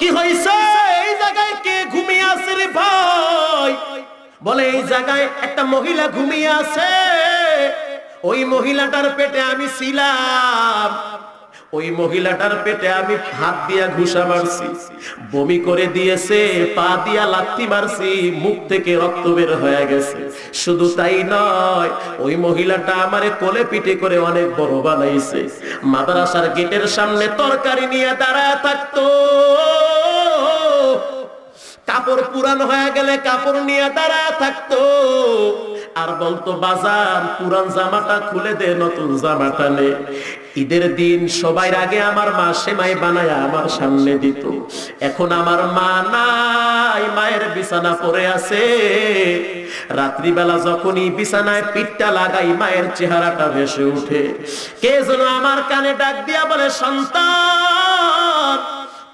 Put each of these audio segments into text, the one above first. बमी करे दिए पा दिया लात्ती मारसी मुख थेके रक्त बेर होये गेछे शुधु ताई नय ओई महिलाटा आमारे कोले पिटे करे अनेक बड़ो बानाइछे माद्रासार गेटेर सामने तरकारी निये दाঁড়ায় थाकतो কাপড় পুরান হয়ে গেলে কাপড় নিয়ে দাঁড়ায় থাকতো আর বলতো বাজার পুরান জামাটা খুলে দে নতুন জামাটা নে ঈদের দিন সবাই আগে আমার মা সেমাই বানায় আমার সামনে দিত এখন আমার মা নাই মায়ের বিছানা পড়ে আছে রাত্রি বেলা যখনই বিছানায় পিঠটা লাগাই মায়ের চেহারাটা ভেসে ওঠে কে যেন আমার কানে ডাক দিয়া বলে সন্তান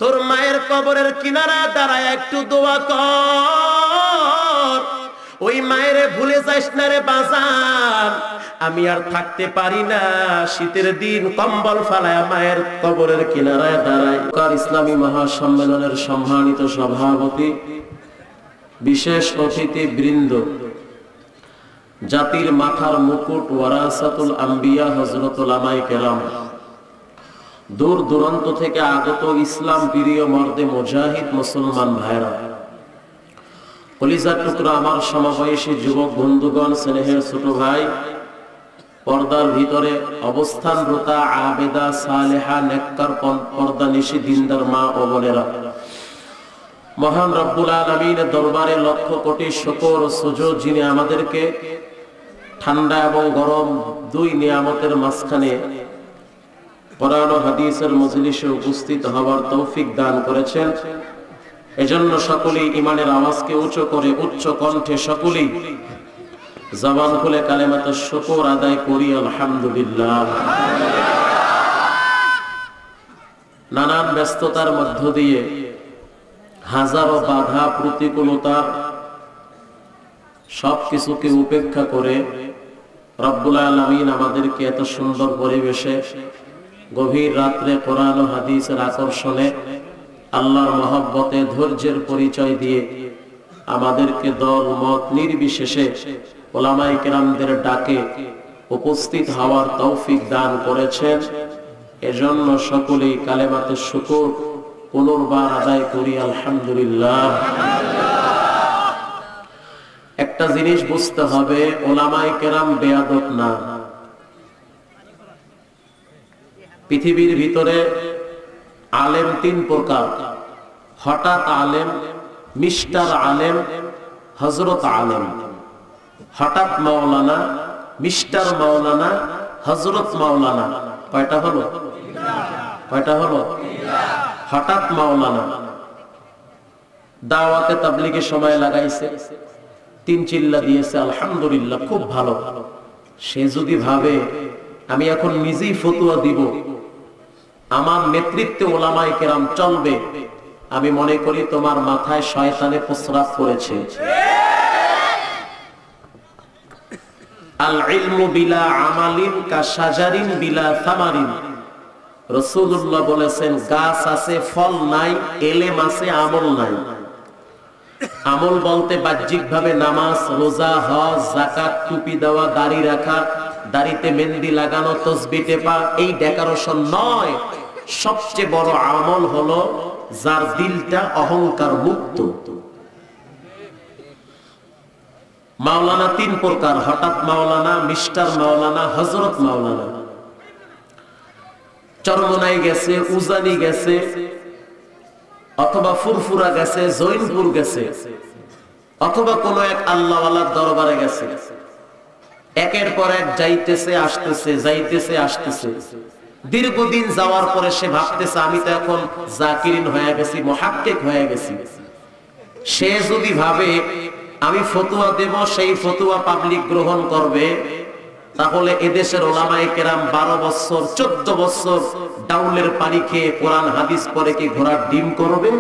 তোর মায়ের কবরের কিনারা দাঁড়ায় একটু দোয়া কর ওই মায়েরে ভুলে যাস না রে বাজান আমি আর থাকতে পারি না শীতের দিন কম্বল ফালায় মায়ের কবরের কিনারায় দাঁড়ায় কার ইসলামী মহাসম্মেলনের সম্মানিত সভাপতি বিশেষ অতিথি বৃন্দ জাতির মাথার মুকুট ওয়ারাসাতুল আম্বিয়া হযরত উলামায়ে কেরাম दूर दूरान्त থেকে আগত ইসলাম প্রিয় মর্দে মুজাহিদ মুসলমান ভাইরা কলিজার টুকরা আমার সমবয়সী যুবক বন্ধুগণ স্নেহের ছোট ভাই পর্দার ভিতরে অবস্থানরত আবেদা সালেহা নেককার পর্দা নিশি দিনদার মা ও বোনেরা মহান রব্বুল আলামিনের দরবারে লক্ষ কোটি শুকর ও সুজদ যিনি আমাদেরকে ঠান্ডা এবং গরম দুই নিয়ামতের মাঝখানে কোরআন ও হাদিসের মজলিসে উপস্থিত হওয়ার তৌফিক দান করেছেন এজন্য সকলেই ইমানের আওয়াজকে উঁচু করে উচ্চ কণ্ঠে সকলেই জবান খুলে কালেমাত শুকর আদায় করি আলহামদুলিল্লাহ নানান ব্যস্ততার মধ্য দিয়ে হাজারো বাধা প্রতিকূলতা সবকিছুকে উপেক্ষা করে রব্বুল আলামিন আমাদেরকে এত সুন্দর পরিবেশে গভীর রাতে কোরআন ও হাদিসের আকর্ষণে আল্লাহর মহব্বতে ধৈর্যের পরিচয় দিয়ে আমাদেরকে দল মত নির্বিশেষে ওলামায়ে কেরামদের ডাকে উপস্থিত হওয়ার তৌফিক দান করেছেন এজন্য সকলেই কালেমাতে শুকর পুনর্বার আদায় করি আলহামদুলিল্লাহ একটা জিনিস বুঝতে হবে ওলামায়ে কেরাম বেয়াদব না পৃথিবীর ভিতরে আলেম তিন প্রকার হঠাৎ আলেম মিস্টার আলেম হযরত আলেম হঠাৎ মাওলানা মিস্টার মাওলানা হযরত মাওলানা কয়টা হলো হঠাৎ মাওলানা দাওয়াতে তাবলীগে সময় লাগাইছে তিন চিল্লা দিয়েছে আলহামদুলিল্লাহ খুব ভালো সে যদি ভাবে আমি এখন নিজেই ফতোয়া দিব আমার নেতৃত্বে ওলামায়ে কেরাম চলবে আমি মনে করি তোমার মাথায় শয়তানে প্রস্রাব করেছে আল ইলমু বিলা আমালিন কা শাজারিন বিলা সামারিন রাসূলুল্লাহ বলেছেন গাছ আছে ফল নাই ইলম আছে আমল নাই আমল বলতে বাহ্যিকভাবে নামাজ রোজা হজ যাকাত টুপি দেওয়া দাড়ি রাখা দাড়িতে মেহেদি লাগানো তসবিহ টেপা এই ডেকোরেশন নয় সবচেয়ে বড় আমল হলো যার দিলটা অহংকার মুক্ত মাওলানা তিন প্রকার হঠাৎ মাওলানা মিস্টার মাওলানা হযরত মাওলানা চরমনাই গেছে উজানি গেছে অথবা ফুরফুরা গেছে জৈনপুর গেছে অথবা কোনো এক আল্লাহওয়ালার দরবারে গেছে একের পর এক যাইতেছে আসতেছে যাইতেছে আসতেছে দীর্ঘদিন যাওয়ার পরে সে ভাবতেছে আমি তো এখন জাকিরিন হয়ে গেছি মুহাক্কিক হয়ে গেছি সে যদি ভাবে আমি ফতোয়া দেব সেই ফতোয়া পাবলিক গ্রহণ করবে তাহলে এদেশের ওলামায়ে কেরাম 12 বছর 14 বছর ডাউলের পানি খেয়ে কোরআন হাদিস পড়ে কি ঘোড়ার ডিম করবে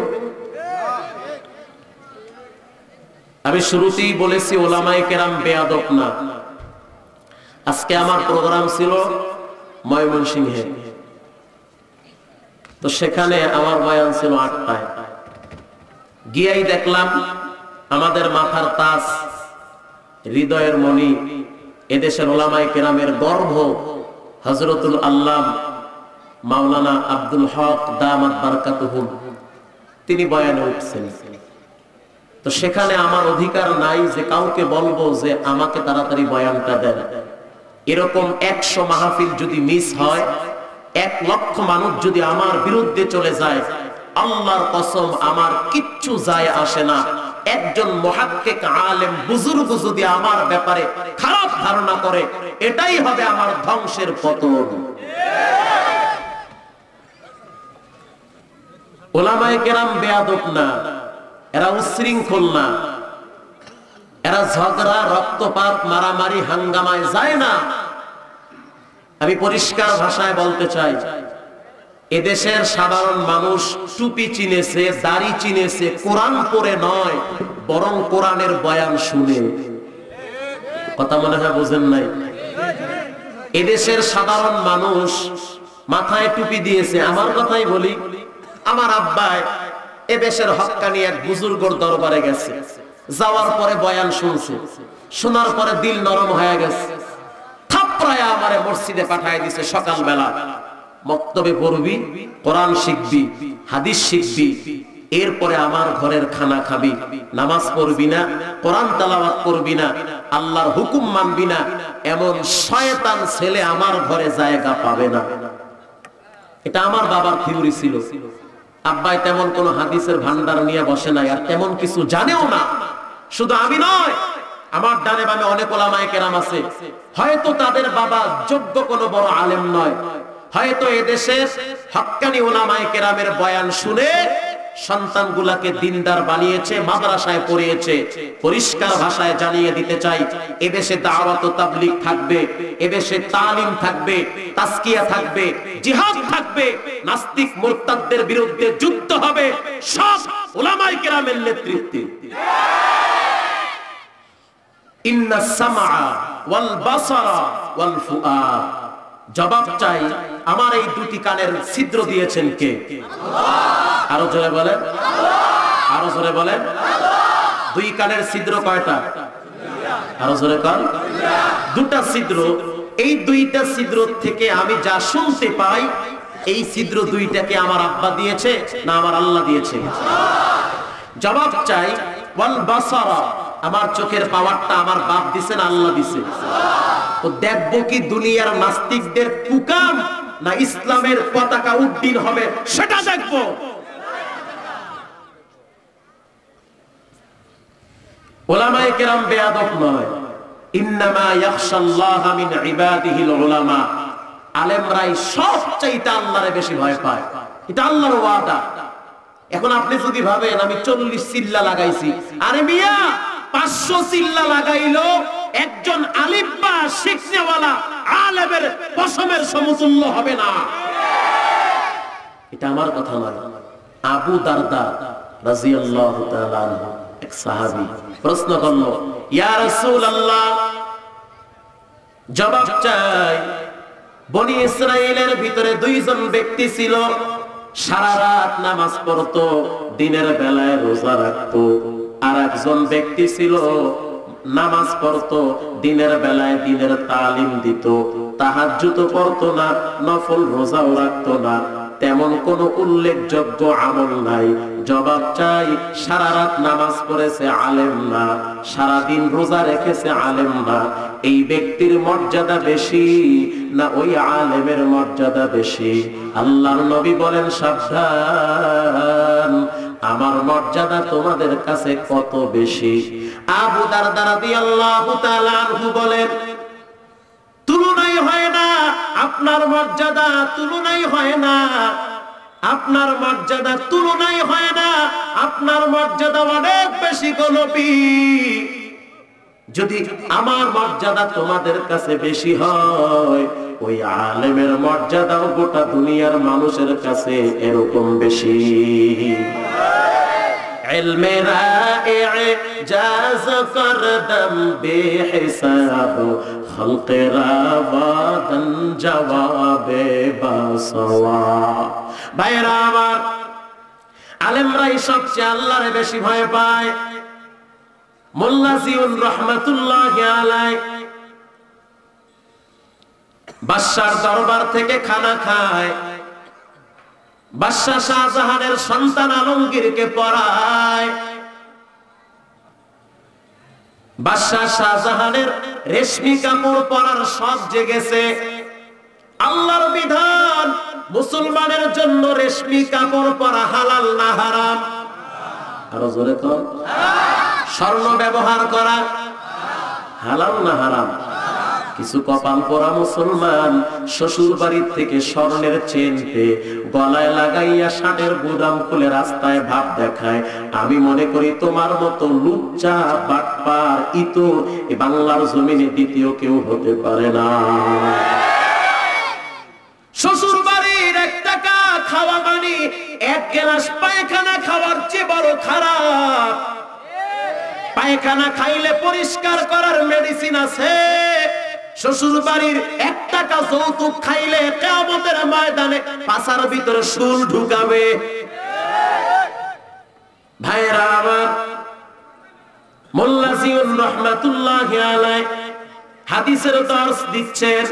আমি শুরুতেই বলেছি ওলামায়ে কেরাম বেয়াদব না আজকে আমার প্রোগ্রাম ছিল ময়মনসিংহে তো সেখানে আমার বয়ান ছিল 8টায় गियाई देखलाम आमादेर माथार ताज हृदयेर मणि एदेशेर उलामाए केरामेर गर्व हजरतुल आल्लामा मौलाना आब्दुल हक दामात बरकातुहुम तिनी बयाने उठছেন। तो सेखाने आमार अधिकार नाई जे काउके बोलबो जे आमाके ताड़ाताड़ी बयानटा देन। एरकम 100 महफिल जदि मिस हय 1 लाख मानुष जदि आमार बिरुद्धे चले जाए अल्लाहर कसम आमार किच्छु जाय आसे ना। একজন মুহাক্কিক আলেম বুজুর্গ যদি আমার ব্যাপারে খারাপ ধারণা করে এটাই হবে আমার ধ্বংসের পতন। উলামায়ে কেরাম বেয়াদব না, এরা উশৃঙ্খল না, এরা ঝগড়া রক্তপাত মারামারি হাঙ্গামায় যায় না। আমি পরিষ্কার ভাষায় বলতে চাই এদেশের সাধারণ মানুষ টুপি চিনেছে, দাড়ি চিনেছে কোরআন পড়ে নয়, বরং কোরআনের বয়ান শুনে। কথা মনে হয় বুঝেন নাই? এদেশের সাধারণ মানুষ মাথায় টুপি দিয়েছে। আমার কথাই বলি, আমার আব্বাই এদেশের হক্কানি এক বুজুর্গর দরবারে গেছে, যাওয়ার পরে বয়ান শুনছে, শোনার পরে দিল নরম হয়ে গেছে, থাপড়ায় আমারে মসজিদে পাঠিয়ে দিয়েছে। সকালবেলা মক্তবে পড়বি, কোরআন শিখবি, হাদিস শিখবি, এরপরে আমার ঘরের খানা খাবি। নামাজ পড়বি না, কোরআন তেলাওয়াত করবি না, আল্লাহর হুকুম মানবি না, এমন শয়তান ছেলে আমার ঘরে জায়গা পাবে না। এটা আমার বাবার থিওরি ছিল। আব্বাই তেমন কোন হাদিসের ভান্ডার নিয়ে বসে নাই, আর তেমন কিছু জানেও না। শুধু আমি নয়, আমার ডানে বামে অনেক ওলামায়ে কেরাম আছে, হয়তো তাদের বাবা যোগ্য কোনো বড় আলেম নয়, হয়তো এদেশের হক্কানি ওলামায়ে কেরামের বয়ান শুনে সন্তানগুলাকে দিনদার বানিয়েছে, মাদ্রাসায় পড়িয়েছে। পরিষ্কার ভাষায় জানিয়ে দিতে চাই, এদেশে দাওয়াত ও তাবলীগ থাকবে, এদেশে তালিম থাকবে, তাসকিয়া থাকবে, জিহাদ থাকবে, নাস্তিক মুরতাদদের বিরুদ্ধে যুদ্ধ হবে, সব ওলামায়ে কেরামের নেতৃত্বে। ইন্না সামআ ওয়াল বাসারা ওয়াল ফুআদ। জবাব চাই, আমার এই দুটি কানের ছিদ্র দিয়েছেন কে? আল্লাহ। আরো জোরে বলেন আল্লাহ। আরো জোরে বলেন আল্লাহ। দুই কানের ছিদ্র কয়টা? আরো জোরে বলেন আল্লাহ। দুটো ছিদ্র। এই দুইটা ছিদ্র থেকে আমি যা শুনতে পাই, এই ছিদ্র দুইটাকে আমার আব্বা দিয়েছে না আমার আল্লাহ দিয়েছে? আল্লাহ। জবাব চাই, ওয়াল বাসারা, আমার চোখের পাওয়ারটা আমার বাপ দিছে না আল্লাহ দিছে? আল্লাহ। তো দেখবো কি দুনিয়ার নাস্তিকদের কুকাম না ইসলামের পতাকা উড্ডীন হবে সেটা দেখবো। ওলামায়ে কেরাম বেয়াদব নয়। ইন্নামা ইয়াখশাল্লাহা মিন ইবাদিহিল উলামা। আলেমরাই সবচাইতে আল্লাহরে বেশি ভয় পায়, এটা আল্লাহর ওয়াদা। এখন আপনি যদি ভাবেন আমি 40 চিল্লা লাগাইছি, আরে মিয়া 500 চিল্লা লাগাইলো একজন আলিম বা শিক্ষাওয়ালা আলেমের পশমের সমতুল্য হবে না। এটা আমার কথা নয়। আবু দারদা রাদিয়াল্লাহু তাআলা আনহু এক সাহাবী প্রশ্ন করলো, ইয়া রাসূলুল্লাহ, জবাব চাই, বনি ইসরাইলের ভিতরে দুইজন ব্যক্তি ছিল, সারা রাত নামাজ পড়তো, দিনের বেলায় রোজা রাখতো, আর একজন ব্যক্তি ছিল নামাজ পড়তো, দিনের বেলায় দিনের তালিম দিত, তাহাজ্জুদ পড়তো না, নফল রোজাও রাখতো না, তেমন কোন উল্লেখযোগ্য আমল নাই। জবাব চাই, সারা রাত নামাজ পড়েছে আলেম না, সারা দিন রোজা রেখেছে আলেম না, এই ব্যক্তির মর্যাদা বেশি না ওই আলেমের মর্যাদা বেশি? আল্লাহর নবী বলেন, সাবধান, আমার মর্যাদা তোমাদের কাছে কত বেশি। আবু দারদা রাদিয়াল্লাহু তাআলা আনহু বলেন, তুলনাই হয় না, আপনার মর্যাদা তুলনাই হয় না, আপনার মর্যাদা তুলনাই হয় না, আপনার মর্যাদা অনেক বেশি গো নবী। যদি আমার মর্যাদা তোমাদের কাছে বেশি হয়, ওই আলেমের মর্যাদাও গোটা দুনিয়ার মানুষের কাছে এরকম বেশি। علمِ رائعِ جاز کردم بے حساب، خلقِ روادن جوابِ باسوا। بھائی رامار आलेमराई सबचेয়ে আল্লাহরে বেশি ভয় পায়। মোল্লা জিউন রহমাতুল্লাহি আলাইহি বাদশার দরবার থেকে খানা খায়, বাদশা শাহজাহানের সন্তান আলমগীরকে পড়ায়, বাদশা শাহজাহানের রেশমি কাপড় পরার শখ জেগেছে। আল্লাহর বিধান মুসলমানের জন্য রেশমি কাপড় পরা হালাল না হারাম? আরো জোরে তো। স্বর্ণ ব্যবহার করা হালাল না হারাম? কিছু কপাল পরা মুসলমান শ্বশুর বাড়ির থেকে স্বর্ণের চেন পেয়ে গলায় লাগাইয়া ষাটের গুদাম খুলে রাস্তায় ভাব দেখায়। আমি মনে করি তোমার মতো লুচ্চা বাটপার ইতর বাংলার জমিনে দ্বিতীয় কেউ হতে পারে না। শ্বশুর বাড়ির এক টাকা খাওয়া মানে এক গ্লাস পায়খানা খাওয়ার চেয়ে বড় খারাপ। পায়খানা খাইলে পরিষ্কার করার মেডিসিন আছে, শ্বশুর বাড়ির এক টাকা যৌতুক খাইলে কিয়ামতের ময়দানে পাছার ভিতরে শুল ঢুকাবে। ভাইরা আমার, মোল্লা জিউন রহমাতুল্লাহি আলাইহি হাদিসের দর্শ দিচ্ছেন,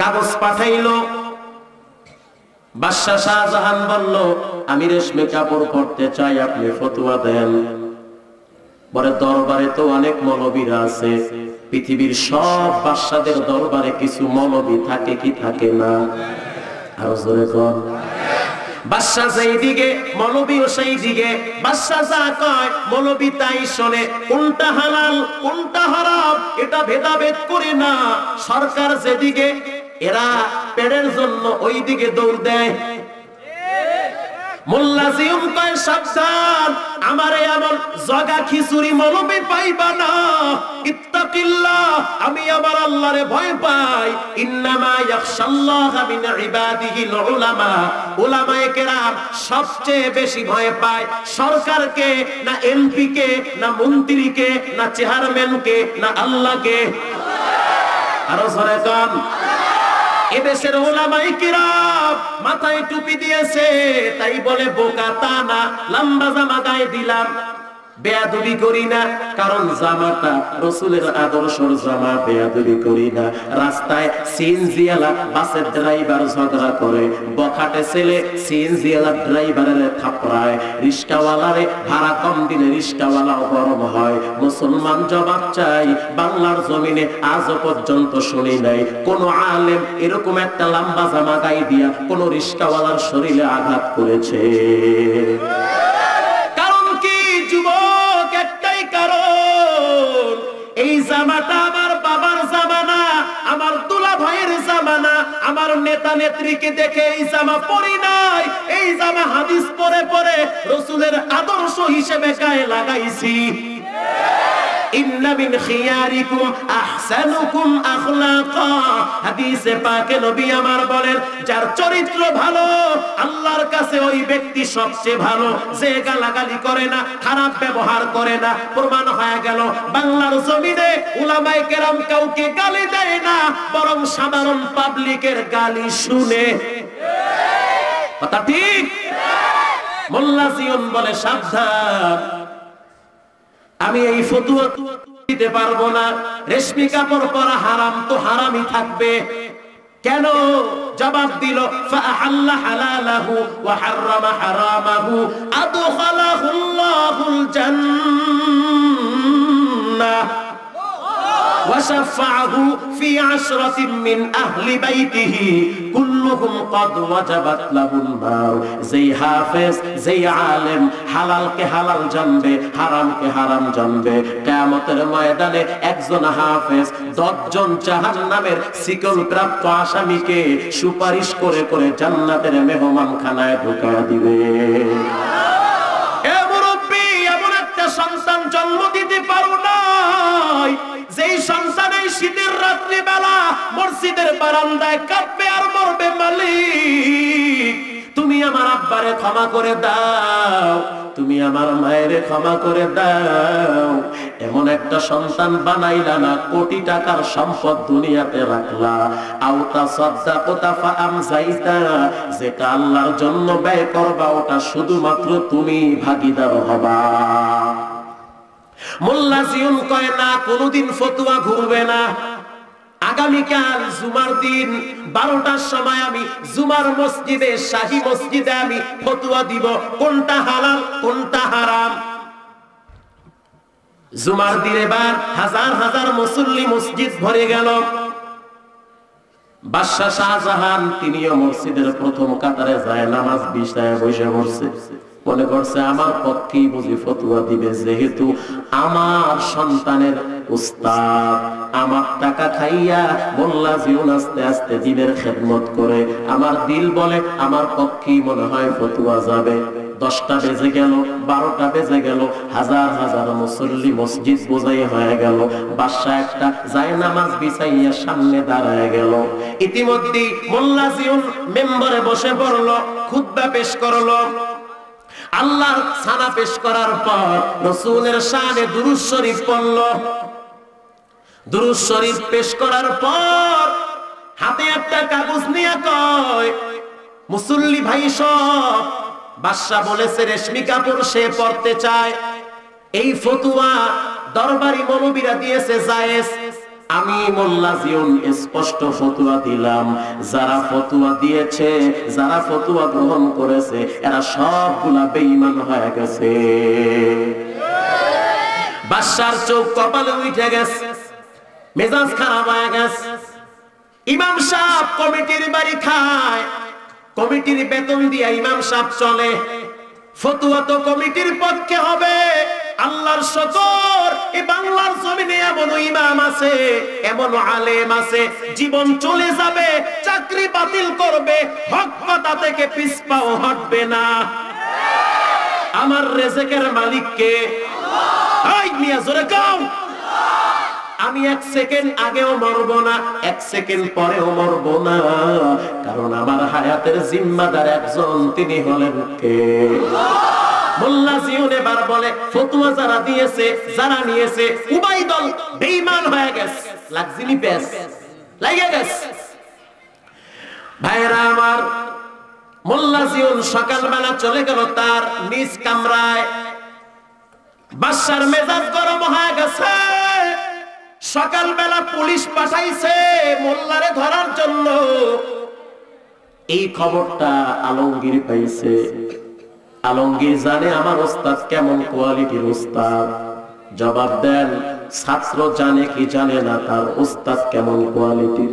কাগজ পাঠাইলো। বাদশা শাহজাহান বলল, আমি রেশমি কাপড় পরতে চাই, আপনি ফতোয়া দেন। পরে দরবারে তো অনেক মৌলবীরা আছে, পৃথিবীর সব বাদশাদের দরবারে কিছু মৌলবী থাকে কি থাকে না? আরো জোরে কর। বাদশা যেই দিকে মৌলবীও সেই দিকে, বাদশা যা কয় মৌলবী তাই শোনে। কোনটা হালাল কোনটা হারাম এটা ভেদাভেদ করে না। সরকার যেদিকে, এরা পেটের জন্য ওই দিকে দৌড় দেয়। মোল্লা জিউম কয়, সাবধান, আমারে এমন জগা খিচুড়ি মৌলবী পাইবা না। ইত্তাকিল্লাহ, আমি আমার আল্লাহরে ভয় পাই। ইন্নামা ইয়াখশাল্লাহা মিন ইবাদিহিল উলামা। উলামায়ে কেরাম সবচেয়ে বেশি ভয় পায় সরকারকে, না এমপি কে, না মন্ত্রীকে, না চেয়ারম্যানকে, না আল্লাহকে। আরো জোরে কান। এদেশের ওলামাই কিরাম মাথায় টুপি দিয়েছে, তাই বলে বোকা তা না। লম্বা জামা গায়ে দিলাম, বেয়াদবি করি না, কারণ জামাটা রসুলের আদর্শর জামা, বেয়াদবি করি না। রাস্তায় সিএনজিওয়ালা বাসের ড্রাইভার ঝগড়া করে, বখাটে ছেলে সিএনজিওয়ালা ড্রাইভারের থাপড়ায়, রিকশাওয়ালারে ভাড়া কম দিলে রিকশাওয়ালা গরম হয়। মুসলমান জবাব চাই। বাংলার জমিনে আজও পর্যন্ত শুনি নাই কোন আলেম এরকম একটা লম্বা জামা গায়ে দিয়া কোন রিকশাওয়ালার শরীরে আঘাত করেছে। যুবক, একটাই কারণ, এই জামাটা আমার বাবার জামানা, আমার দুলা ভাইয়ের জামানা, আমার নেতা নেত্রীকে দেখে এই জামা পরি নাই, এই জামা হাদিস পরে পরে রসুলের আদর্শ হিসেবে গায়ে লাগাইছি। ইন্না মিন খিয়ারিকুম আহসানুকুম আখলাকা। হাদিসে পাকে নবী আমার বলেন, যার চরিত্র ভালো আল্লাহর কাছে ওই ব্যক্তি সবচেয়ে ভালো, যে গালাগালি করে না, খারাপ ব্যবহার করে না। প্রমাণ হয়ে গেল বাংলার জমিনে উলামায়ে কেরাম কাউকে গালি দেয় না, বরং সাধারণ পাবলিকের গালি শুনে। কথা ঠিক? মোল্লা জিউন বলে, সাবধান, আমি এই ফতোয়া দিতে পারবো না। রেশমি কাপড় পরা হারাম তো হারামই থাকবে। কেন? জবাব দিল, ফাআল্লা হালালাহু ওয়া হাররামা হারামাহু আদখালাহুল্লাহুল জান্নাহ ওয়া শাফাআহু ফি আশরাতিন মিন আহলি বাইতিহি কুল্লুহুম ক্বাদ ওয়াজাবাত লাহুল নার। যেই হাফেজ, যেই আলেম হালালকে হালাল জানবে, হারামকে হারাম জানবে, কিয়ামতের ময়দানে একজন হাফেজ 10 জন জাহান্নামের শিকল প্রাপ্ত আসামিকে সুপারিশ করে করে জান্নাতের মেহমানখানায় ঢুকায়া দিবে। এ মুরব্বি, এমন একটা সন্তান জন্ম দিতে পারো না যেই সন্তান এই শীতের রাত্রি বেলা মসজিদের বারান্দায় কাঁপবে আর মরবে মালিক। তুমি আমার আব্বারে ক্ষমা করে দাও, তুমি আমার মায়েরে ক্ষমা করে দাও। এমন একটা সন্তান বানাইলা না, কোটি টাকার সম্পদ দুনিয়াতে রাখলা, আওতা সাদাকাতা ফাআমজাইতা, যেটা আল্লাহর জন্য ব্যয় করবা ওটা শুধুমাত্র তুমি ভাগীদার হবা। মোল্লা জিয়ন কয় না, কোনদিন ফতোয়া ঘুরবে না। আগামীকাল জুমার দিন ১২টার সময় আমি জুমার মসজিদে, শাহী মসজিদে আমি ফতোয়া দিব কোনটা হালাল কোনটা হারাম। জুমার দিনে বার হাজার হাজার মুসল্লি মসজিদ ভরে গেল। বাদশা শাহজাহান তিনিও মসজিদের প্রথম কাতারে যায়, নামাজ বিছানায় বসে পড়ছে, মনে করছে আমার পক্ষেই বুঝি ফতোয়া দিবে, যেহেতু আমার সন্তানের উস্তাদ, আমার টাকা খাইয়া মোল্লা জীবন আস্তে আস্তে দিনের খেদমত করে, আমার দিল বলে আমার পক্ষেই মনে হয় ফতোয়া যাবে। ১০টা বেজে গেল, ১২টা বেজে গেল, হাজার হাজার মুসল্লি মসজিদ বোঝাই হয়ে গেল। বাদশা একটা যায় নামাজ বিছাইয়া সামনে দাঁড়ায় গেল। ইতিমধ্যে মোল্লা জীবন মেম্বারে বসে পড়ল, খুতবা পেশ করল। আল্লাহর সানা পেশ করার পর রাসূলের শানে দুরূদ শরীফ পড়ল। দুরূদ শরীফ পেশ করার পর হাতে একটা কাগজ নিয়ে কয়, মুসল্লি ভাই সব, বাদশা বলেছে রেশমি কাপড় সে পড়তে চায়, এই ফতোয়া দরবারি মৌলবীরা দিয়েছে জায়েজ। আমি মোল্লা জিয়ন স্পষ্ট ফতোয়া দিলাম, যারা ফতোয়া দিয়েছে, যারা ফতোয়া গ্রহণ করেছে, এরা সবগুলা বেঈমান হয়ে গেছে। বাদশার চোখ কপালে উঠে গেছে, মেজাজ খারাপ হয়ে গেছে। ইমাম সাহেব কমিটির বাড়ি খায়, কমিটির বেতন দিয়ে ইমাম সাহেব চলে, ফতোয়া তো কমিটির পক্ষে হবে। আল্লাহর শকর, এই বাংলার জমিনে এমন ইমাম আছে, এমন আলেম আছে, জীবন চলে যাবে, চাকরি বাতিল করবে, হক কথা থেকে পিছপাও হটবে না। আমার রিজিকের মালিক কে? আল্লাহ। এই মিয়া জোরে কও আল্লাহ। আমি এক সেকেন্ড আগেও মরব না, এক সেকেন্ড পরেও মরব না, কারণ আমার হায়াতের জিম্মাদার একজন, তিনি হলেন কে? আল্লাহ। মোল্লা জিয়ন এবার বলে, ফতোয়া যারা দিয়েছে, যারা নিয়েছে, উভয় দল বেঈমান হয়ে গেছে, লাগজিনি পেস লাগিয়ে গেছে। ভাইরা আমার, মোল্লা জিয়ন সকালবেলা চলে গেল তার নিজ কামরায়। বাদশার মেজাজ গরম হয়ে গেছে। সকালবেলা পুলিশ পাঠাইছে মোল্লারে ধরার জন্য। এই খবরটা আলমগীর পাইছে। আলমগীর জানে আমার ওস্তাদ কেমন কোয়ালিটির ওস্তাদ। জবাব দেন, ছাত্র জানে কি জানে না তার ওস্তাদ কেমন কোয়ালিটির?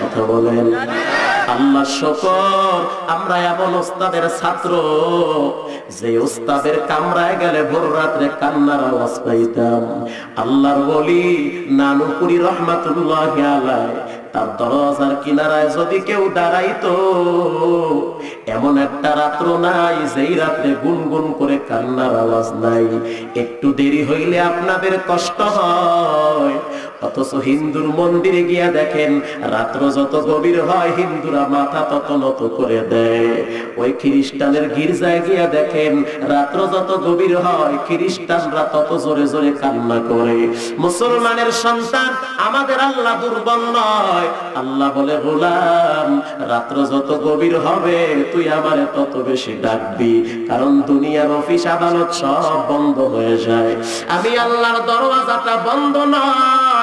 কথা বলেন। আল্লাহ শকর, আমরা এমন ওস্তাদের ছাত্র, যে ওস্তাদের কামরায় গেলে ভোর রাতে কান্নার আওয়াজ পাইতাম। আল্লাহর ওলি নানুপুরি রহমাতুল্লাহি আলাইহি, তার দরজার কিনারায় যদি কেউ দাঁড়াইতো, এমন একটা রাত্র নাই যেই রাতে গুনগুন করে কান্নার আওয়াজ নাই। একটু দেরি হইলে আপনাদের কষ্ট হয়, অথচ হিন্দুর মন্দিরে গিয়া দেখেন রাত্র যত গভীর হয় হিন্দুরা মাথা তত নত করে দেয়। ওই খ্রিস্টানের গির্জায় গিয়া দেখেন রাত্র যত গভীর হয় খ্রিস্টানরা তত জোরে জোরে কান্না করে। মুসলমানের সন্তান আমাদের আল্লাহ দুর্বল নয়। আল্লাহ বলে, গোলাম, রাত্র যত গভীর হবে তুই আমারে তত বেশি ডাকবি, কারণ দুনিয়ার অফিস আদালত সব বন্ধ হয়ে যায়। আমি আল্লাহর দরওয়াজাটা বন্ধ নয়।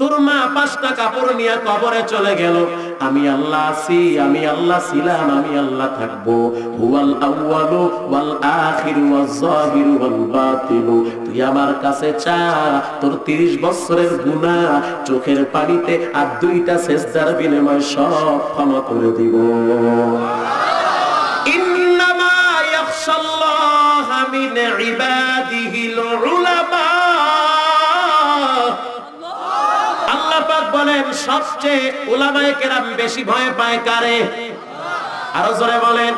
তোর মা 5টা কাপড় নিয়ে কবরে চলে গেল। আমি আল্লাহ আছি, আমি আল্লাহ ছিলাম, আমি আল্লাহ থাকবো। হুয়াল আউয়ালু ওয়াল আখিরু ওয়াজ জাহিরু ওয়াল বাতিনু। তুই আমার কাছে চা, তোর 30 বছরের গুনাহ চোখের পানিতে আর 2টা সেজদার বিনিময় সব ক্ষমা করে দিব। সুবহানাল্লাহ। ইন্নামা ইয়াখশাল্লাহ মিন ইবাদিহিল উলামা। বলেন, সবচেয়ে উলামায়ে কেরাম বেশি ভয় পায় কারে? আরো জোরে বলেন।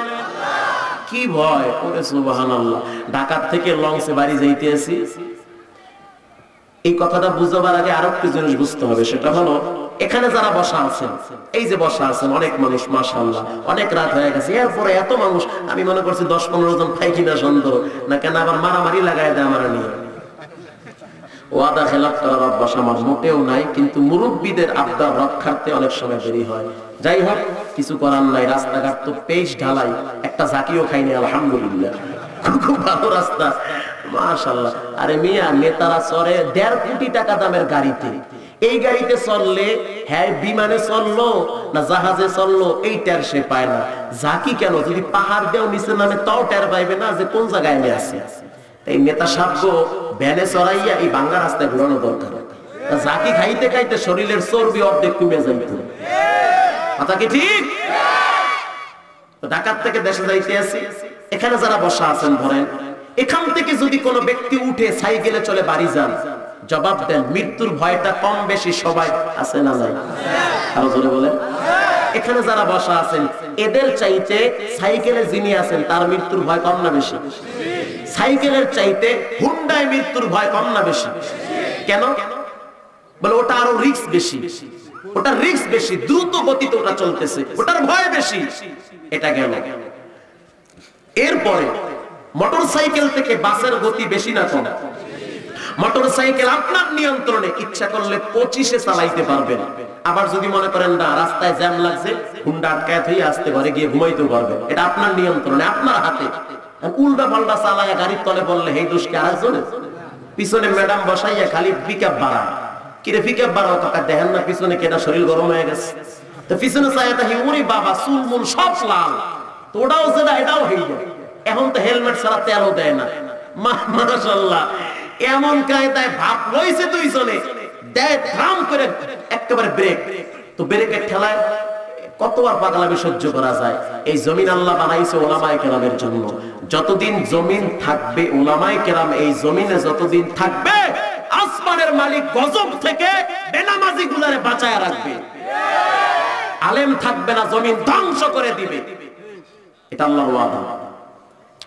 কি ভয়, ওরে সুবহানাল্লাহ। ঢাকা থেকে লঞ্চে বাড়ি যাইতে আসি, এই কথাটা বুঝাবার আগে আরো একটা জিনিস বুঝতে হবে, সেটা হলো এখানে যারা বসা আছেন, এই যে বসা আছেন অনেক মানুষ, মাশাআল্লাহ অনেক রাত হয়ে গেছে, এরপরে এত মানুষ, আমি মনে করছি 10-15 জন ফাইকি না সন্দেহ না, কেন আবার মারামারি লাগায় দেয় আমার নিয়ে। ওয়াদা খেলাফ করার অভ্যাস আমার মোটেও নাই, কিন্তু মুরব্বীদের আবদার রক্ষার্থে অনেক সময় দেরি হয়। যাই হোক, কিছু করার নাই, রাস্তাঘাট তো পেশ ঢালাই, একটা ঝাঁকিও খাইনি আলহামদুলিল্লাহ, খুব ভালো রাস্তা মাশাআল্লাহ। আরে মিয়া, নেতারা চড়ে 1.5 কোটি টাকা দামের গাড়িতে, এই গাড়িতে চললে হ্যাঁ বিমানে চললো না জাহাজে চললো এই টের সে পায় না। ঝাঁকি কেন, যদি পাহাড় দেও নিচে নামে তাও টের পাইবে না যে কোন জায়গায় আমি আছি। এই নেতা সাব্য ব্যানে চড়াইয়া এই বাংলা রাস্তায় ঘোরানো দরকার, ঝাঁকি খাইতে খাইতে শরীরের চর্বি অর্ধেক কমে যাইত, কথা কি ঠিক? ঢাকার থেকে দেশে যাইতে আসি, এখানে যারা বসা আছেন ধরেন এখান থেকে যদি কোনো ব্যক্তি উঠে সাইকেলে চলে বাড়ি যান, জবাব দেন মৃত্যুর ভয়টা কম বেশি সবাই আছে না নাই? আরো জোরে বলেন। এখানে যারা বসা আছেন এদের চাইতে সাইকেলে যিনি আছেন তার মৃত্যুর ভয় কম না বেশি? সাইকেলের চাইতে হুন্ডায় মৃত্যুর ভয় কম না বেশি? কেন বলে, ওটা আরো রিস্ক বেশি, ওটা রিস্ক বেশি, দ্রুত গতিতে ওটা চলতেছে, ওটার ভয় বেশি। এটা কেন? এরপরে মোটরসাইকেল থেকে বাসের গতি বেশি না কম? মোটরসাইকেল আপনার নিয়ন্ত্রণে, ইচ্ছা করলে 25-এ চালাইতে পারবেন। আবার যদি মনে করেন না রাস্তায় জ্যাম লাগছে, হুন্ডা আটকায় থই আসতে ঘরে গিয়ে ঘুমাইতে পারবেন, এটা আপনার নিয়ন্ত্রণে, আপনার হাতে। উল্টা পাল্টা চালায় গাড়ির তলে বললে হেই দোষ কি আরেকজনের? পিছনে ম্যাডাম বসাইয়া খালি পিকআপ বাড়ায়, কিরে পিকআপ বাড়াও কাকা, দেখেন না পিছনে কেনা শরীর গরম হয়ে গেছে, তো পিছনে চায় তা হিউরি বাবা চুলমুল সব লাল, তোটাও যেটা এটাও হেই। এখন তো হেলমেট ছাড়া তেলও দেয় না মাশাআল্লাহ, এমন কায়দায় ভাব রয়েছে দুইজনে, দেয় থাম করে একেবারে ব্রেক, তো ব্রেকের ঠেলায় কত আর পাগলামি সহ্য করা যায়। এই জমিন আল্লাহ বানাইছে উলামায়ে কেরামের জন্য, যতদিন জমিন থাকবে উলামায়ে কেরাম এই জমিনে যতদিন থাকবে, আসমানের মালিক গজব থেকে বেনামাজিগুলোরে বাঁচায়া রাখবে। আলেম থাকবে না, জমিন ধ্বংস করে দিবে, এটা আল্লাহর ওয়াদা।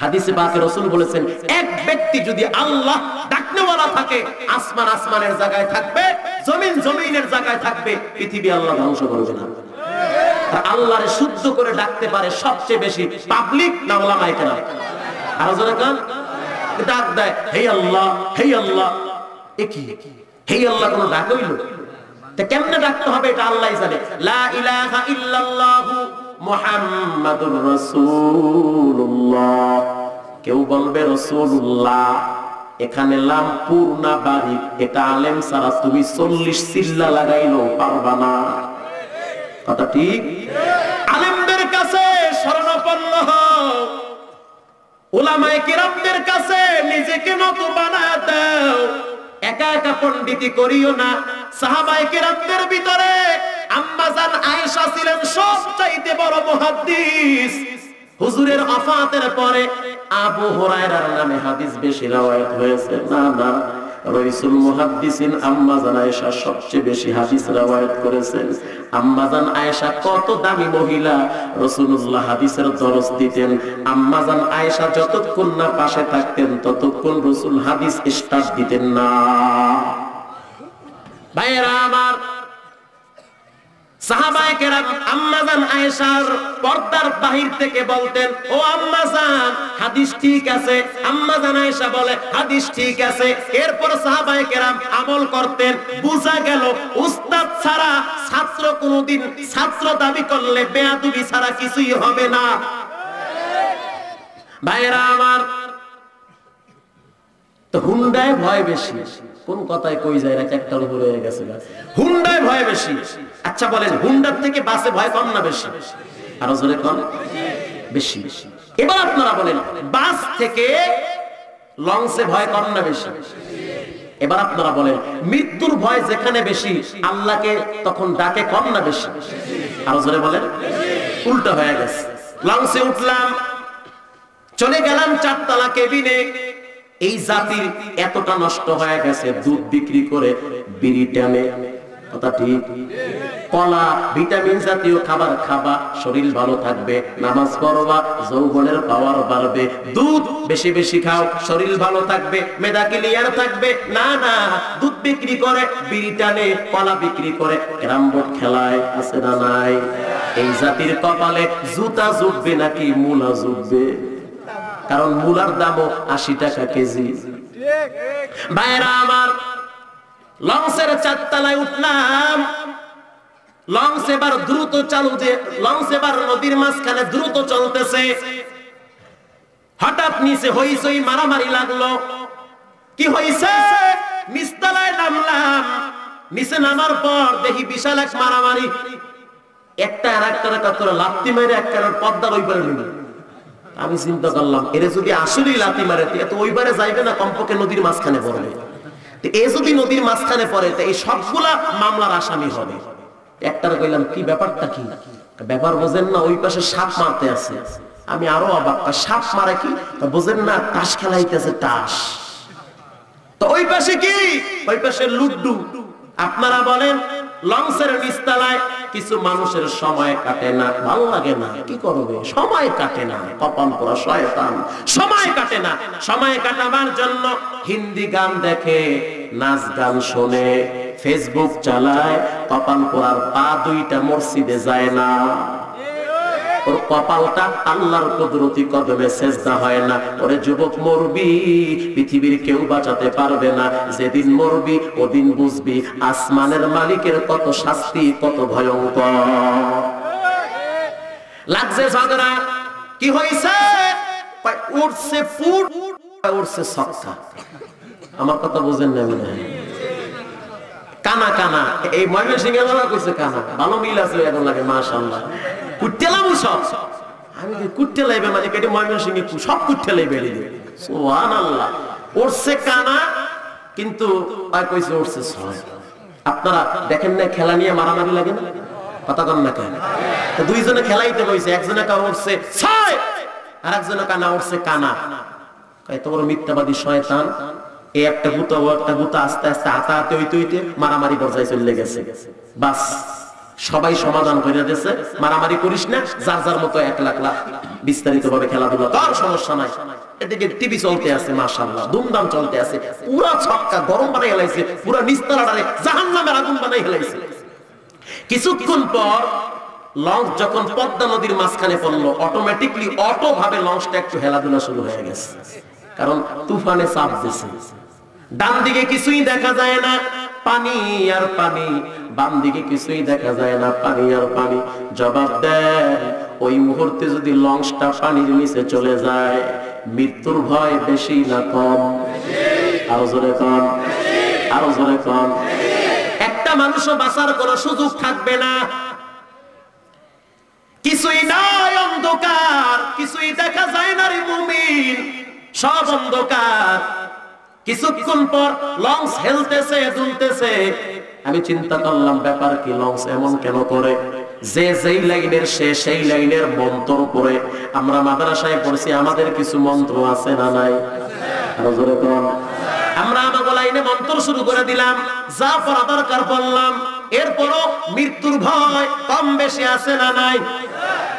হাদিসে পাকে রাসূল বলেছেন, এক ব্যক্তি যদি আল্লাহ ডাকনেওয়ালা থাকে, আসমান আসমানের জায়গায় থাকবে, জমিন জমিনের জায়গায় থাকবে, পৃথিবী আল্লাহ ধ্বংস করবে না। আর আল্লাহরে শুদ্ধ করে ডাকতে পারে সবচেয়ে বেশি পাবলিক না উলামায়ে কেরাম? আর যারা কান ডাক দেয় হে আল্লাহ হে আল্লাহ, একই হে আল্লাহ কোন ডাক হইল? তা কেমনে ডাকতে হবে এটা আল্লাহই জানে। লা ইলাহা ইল্লাল্লাহু মুহাম্মাদুর রাসূলুল্লাহ, কেউ বলবে রাসূলুল্লাহ, এখানে লাম পূর্ণা বাড়ি, এটা আলেম সারা তুমি 40 সিল্লা লাগাইলো পারবা না, কথা ঠিক? আলেমদের কাছে শরণাপন্ন হও, উলামায়ে কিরামদের কাছে নিজেকে নত বানায় দাও, একা একা পণ্ডিতি করিও না। সাহাবায়ে কিরামদের ভিতরে আম্মা জান আয়েশা ছিলেন সবচাইতে বড় মুহাদ্দিস। হুজুরের ওয়াফাতের পরে আবু হুরায়রার নামে হাদিস বেশি রওয়ায়াত হয়েছে না না, রাইসুল মুহাদ্দিসিন আম্মা জান আয়েশা সবচেয়ে বেশি হাদিস রওয়ায়াত করেছেন। আম্মা জান আয়েশা কত দামি মহিলা, রাসূলুল্লাহ হাদিসের দরস দিতেন, আম্মা জান আয়েশা যতক্ষণ না পাশে থাকতেন ততক্ষণ রাসূল হাদিস স্টার্ট দিতেন না। ভাইরা আমার, সাহাবায়ে কেরাম আম্মা জান আয়েশার পর্দার বাহির থেকে বলতেন, ও আম্মা জান হাদিস ঠিক আছে, আম্মা জান আয়েশা বলে হাদিস ঠিক আছে। এরপর সাহাবায়ে কেরাম আমল করতেন। বুঝা গেল উস্তাদ ছাড়া ছাত্র কোনোদিন ছাত্র দাবি করলে বেয়াদবি ছাড়া কিছুই হবে না। ভাইরা আমার, তো হুন্ডায় ভয় বেশি, কোন কথায় কই যায় না, একটা উপরে হয়ে গেছে, হুন্ডায় ভয় বেশি। আচ্ছা বলেন, হুন্ডার থেকে বাসে ভয় কম না বেশি? আরো জোরে কম, বেশি। এবার আপনারা বলেন, বাস থেকে লঞ্চে ভয় কম না বেশি? এবার আপনারা বলেন, মৃত্যুর ভয় যেখানে বেশি আল্লাহকে তখন ডাকে কম না বেশি? আরো জোরে বলেন। উল্টা হয়ে গেছে, লঞ্চে উঠলাম, চলে গেলাম 4তলা কেবিনে, এই জাতির এতটা নষ্ট হয়ে গেছে দুধ বিক্রি করে বিড়ি টানে, কথা ঠিক? কলা ভিটামিন জাতীয় খাবার খাবা, শরীর ভালো থাকবে, নামাজ পড়বা, যৌবনের পাওয়ার বাড়বে। দুধ বেশি বেশি খাও, শরীর ভালো থাকবে, মেধা ক্লিয়ার থাকবে। না না, দুধ বিক্রি করে, বিড়ি টানে, কলা বিক্রি করে, ক্যারাম বোর্ড খেলায়, আছে না নাই? এই জাতির কপালে জুতা জুটবে নাকি মূলা জুটবে? কারণ মূলার দামও ৮০ টাকা কেজি। ভাইরা আমার, লঞ্চের চারতলায় উঠলাম, লঞ্চ এবার দ্রুত চালু, যে লঞ্চ এবার নদীর মাঝখানে দ্রুত চলতেছে। হঠাৎ নিচে হইচই মারামারি লাগলো। কি হইছে? নিচতলায় নামলাম, নিচে নামার পর দেখি বিশাল এক মারামারি। একটা আর একটা কাতরে লাথি মেরে একখানার পদ্মার ওই পারে নিল। আমি চিন্তা করলাম, এর যদি আসলেই লাথি মারে তো ওই পারে যাইবে না, কমপক্ষে নদীর মাঝখানে পড়বে। এ যদি নদীর মাঝখানে পড়ে তো এই সবগুলা মামলার আসামি হবে। একটার কইলাম, কি ব্যাপারটা কি? ব্যাপার বোঝেন না, ওই পাশে সাপ মারতে আছে। আমি আরো অবাক, সাপ মারা কি বোঝেন না? তাস খেলাইতেছে, তাস। তো ওই পাশে কি? ওই পাশে লুড্ডু। আপনারা বলেন, লঞ্চের নিচতলায় কিছু মানুষের সময় কাটে না, ভালো লাগে না, কি করবে? সময় কাটে না, কপাল পোড়া শয়তান, সময় কাটে না। সময় কাটাবার জন্য হিন্দি গান দেখে, নাচ গান শোনে, ফেসবুক চালায়। কপাল পোড়ার পা দুইটা মসজিদে যায় না, ওর কপালটা আল্লাহর কুদরতি কদমে সেজদা হয় না। ওরে যুবক, মরবি, পৃথিবীর কেউ বাঁচাতে পারবে না। যেদিন মরবি ওদিন বুঝবি আসমানের মালিকের কত শাস্তি, কত ভয়ঙ্কর। লাগছে ঝগড়া। কি হইছে? উঠছে পুর, উঠছে সক্কা। আমার কথা বুঝেন না? কানা কানা, এই ময়মনসিংহ এলাকা কইছে কানা, ভালো মিল আছে এখন লাগে, মাশাআল্লাহ। কুট্টেলামু সব, আমি কি কুট্টেলাইবে মানে কেটে ময়মনসিংহে সব কুট্টেলাইবে। সুবহানাল্লাহ। ওরছে কানা, কিন্তু আর কইছে ওরছে সব। আপনারা দেখেন না খেলা নিয়ে মারামারি লাগে না, কথা কন না কেন? তো দুইজনে খেলাইতে কইছে, একজনে কা ওরছে ছয়, আর একজনে কানা ওরছে কানা। কয় তোমরা মিথ্যাবাদী শয়তান। এই একটা গুতা, ও একটা গুতা, আস্তে আস্তে হাতাহাতি হইতে হইতে মারামারি পর্যায়ে চলে গেছে। বাস, সবাই সমাধান করে দিয়েছে, মারামারি করিস না, যার যার মতো এক লাখ লাখ বিস্তারিত ভাবে খেলাধুলা, তার সমস্যা নাই। এদিকে টিভি চলতে আছে, মাশাআল্লাহ, ধুমধাম চলতে আছে। পুরা ছক্কা গরম বানাই হেলাইছে, পুরা নিস্তারাটারে জাহান্নামের আগুন বানাই হেলাইছে। কিছুক্ষণ পর লঞ্চ যখন পদ্মা নদীর মাঝখানে পড়লো, অটোমেটিকলি অটো ভাবে লঞ্চটা একটু হেলাধুলা শুরু হয়ে গেছে, কারণ তুফানে চাপ দিছে। ডান দিকে কিছুই দেখা যায় না, পানি আর পানি। বাম দিকে কিছুই দেখা যায় না, পানি আর পানি। জবাব দেয়, ওই মুহূর্তে যদি লঞ্চটা পানির নিচে চলে যায়, মৃত্যুর ভয় বেশি না কম? আরো জোরে কম, আরো জোরে কম। একটা মানুষও বাঁচার কোনো সুযোগ থাকবে না। কিছুই নাই, অন্ধকার, কিছুই দেখা যায় না রে মুমিন, সব অন্ধকার। কিছুক্ষণ পর লঞ্চ হেলতেছে, দুলতেছে। আমি চিন্তা করলাম, ব্যাপার কি? লঞ্চ এমন কেন করে? যে যেই লাইনের, সে সেই লাইনের মন্ত্র পড়ে। আমরা মাদ্রাসায় পড়ছি, আমাদের কিছু মন্ত্র আছে না নাই? আরো জোরে বল। আমরা আমাগো লাইনে মন্ত্র শুরু করে দিলাম, যা পড়া দরকার বললাম। এরপরও মৃত্যুর ভয় কম বেশি আছে না নাই?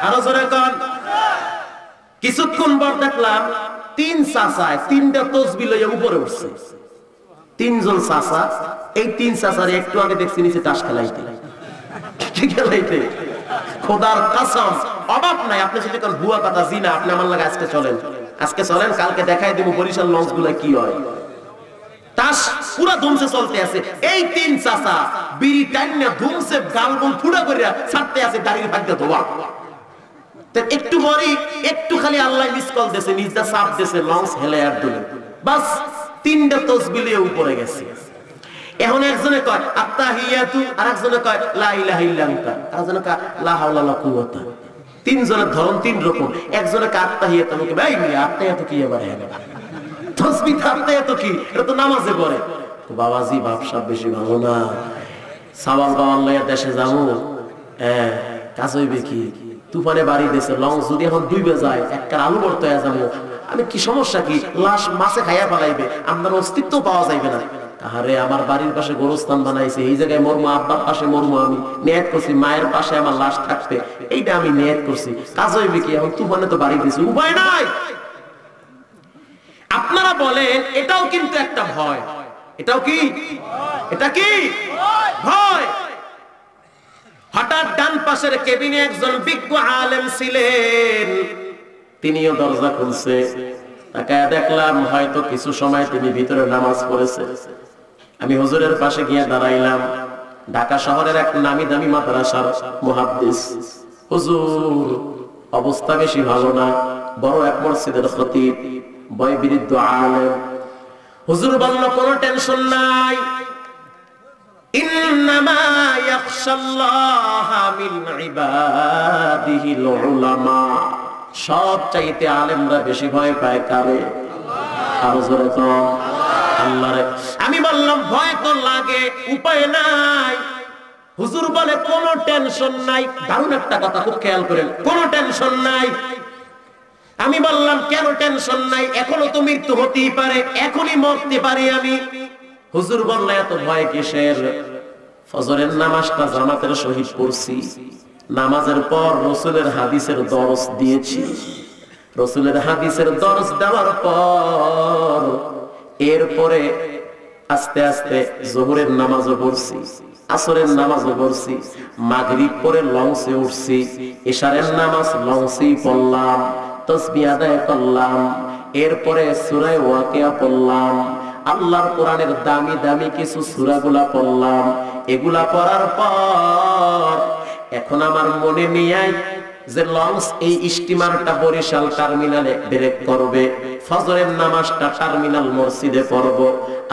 আরো জোরে বল। কিছুক্ষণ পর দেখলাম তিন চাচায় তিনটা তসবি লইয়া উপরে উঠছে। তিনজন চাচা। এই তিন চাচার একটু আগে দেখছি নিচে তাস খেলাইতে। কি খেলাইতে? খোদার কসম, অভাব নাই। আপনি যদি কোন ভুয়া কথা জিনা, আপনি আমার লাগে আজকে চলেন, আজকে চলেন, কালকে দেখাই দেব বরিশাল লঞ্চ গুলা কি হয়। তাস পুরা ধুমসে চলতে আছে। এই তিন চাচা বিড়ি টান্না ধুমসে গালগুল ফুটা করিয়া ছাড়তে আছে, দাড়ির ভাগ্য ধোয়া। একটু পরই একটু খালি আল্লাহ মিস কল দিয়েছে, নিজটা চাপ দিয়েছে, লঞ্চ হেলে আর দুলে। বাস, তিনটা তসবি লিয়ে উপরে গেছে। এখন একজনে কয় আত্তাহিয়াতু, আর একজনে কয় লা ইলাহা ইল্লাল্লাহ, আর একজনে কয় লা হাওলা ওয়ালা কুওয়াতা। তিনজনের ধরন তিন রকম। একজনে কয় আত্তাহিয়াতু, আমি ভাই আত্তাহিয়াতু কি এবারে হবে? তসবি আত্তাহিয়াতু কি? এটা তো নামাজে পড়ে। তো বাবাজি, ভাবসা বেশি ভালো না, সাওয়াল বাওয়াল লইয়া দেশে যাবো, হ্যাঁ, কাজ হইবে কি? তুফানে বাড়ি দিয়েছে, লঞ্চ যদি এখন ডুবে যায়, একটা আলু বর্ত হয়ে যাবো। আমি কি সমস্যা কি? লাশ মাছে খাইয়া পালাইবে, আমাদের অস্তিত্ব পাওয়া যাইবে না। আরে আমার বাড়ির পাশে গোরস্থান বানাইছে এই জায়গায় মরমু আব্বার পাশে মরমু আমি নিয়ত করছি মায়ের পাশে আমার লাশ থাকবে এইটা আমি নিয়ত করছি কাজ হইবে কি এখন তুফানে তো বাড়ি দিছে উপায় নাই আপনারা বলেন এটাও কিন্তু একটা ভয় এটাও কি ভয় এটা কি ভয় ভয় হঠাৎ ডান পাশের কেবিনে একজন বিজ্ঞ আলেম ছিলেন তিনিও দরজা খুলছে তাকায় দেখলাম হয়তো কিছু সময় তিনি ভিতরে নামাজ পড়েছে আমি হুজুরের পাশে গিয়ে দাঁড়াইলাম ঢাকা শহরের এক নামীদামি মাদ্রাসার মুহাদ্দিস হুজুর অবস্থা বেশি ভালো না বড় এক মসজিদের খতিব বয়বৃদ্ধ আলেম হুজুর বলল কোনো টেনশন নাই ইন্নামা ইয়াখশাল্লাহা মিন ইবাদিহিল উলামা সব চাইতে আলেমরা বেশি ভয় পায় কারে আল্লাহরে আমি বললাম ভয় তো লাগে উপায় নাই হুজুর বলে কোনো টেনশন নাই দারুণ একটা কথা খুব খেয়াল করেন কোনো টেনশন নাই আমি বললাম কেন টেনশন নাই এখনো তো মৃত্যু হতেই পারে এখনই মরতে পারি আমি হুজুর বললেন এত ভয় কিসের ফজরের নামাজটা জামাতের সহিত পড়ছি নামাজের পর রাসূলের হাদিসের দরস দিয়েছি রাসূলের হাদিসের দরস দেওয়ার পর এরপরে আস্তে আস্তে যোহরের নামাজও পড়ছি আসরের নামাজও পড়ছি মাগরিব পরে লঞ্চে উঠছি ইশারের নামাজ লঞ্চেই পড়লাম তাসবিহ আদায় করলাম এরপরে সূরা ওয়াকিয়া পড়লাম আল্লাহর কোরআনের দামি দামি কিছু সূরাগুলা পড়লাম এগুলা পড়ার পর এখন আমার মনে নেই যে লঞ্চ এই স্টিমারটা বরিশাল টার্মিনালে ব্রেক করবে ফজরের নামাজটা টার্মিনাল মসজিদে পড়ব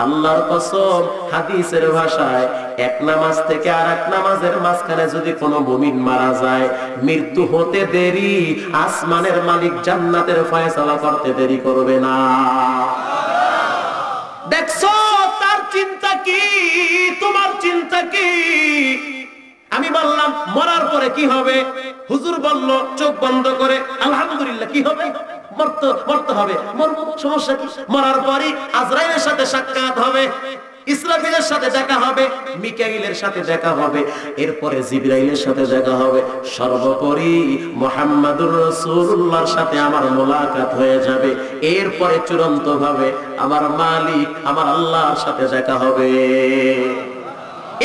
আল্লাহর কসম হাদিসের ভাষায় এক নামাজ থেকে আরেক নামাজের মাঝখানে যদি কোনো মুমিন মারা যায় মৃত্যু হতে দেরি আসমানের মালিক জান্নাতের ফয়সালা করতে দেরি করবে না দেখছো তার চিন্তা কি তোমার চিন্তা কি আমি বললাম মরার পরে কি হবে হুজুর বলল চোখ বন্ধ করে আলহামদুলিল্লাহ কি হবে মরতে হবে মরব সমস্যা কি মরার পরই আজরাইলের সাথে সাক্ষাৎ হবে ইসরাফিলের সাথে দেখা হবে মিকাইলের সাথে দেখা হবে এরপরে জিবরাইলের সাথে দেখা হবে সর্বোপরি মুহাম্মাদুর রাসূলুল্লাহর সাথে আমার মোলাকাত হয়ে যাবে এরপরে চূড়ান্তভাবে আমার মালিক আমার আল্লাহর সাথে দেখা হবে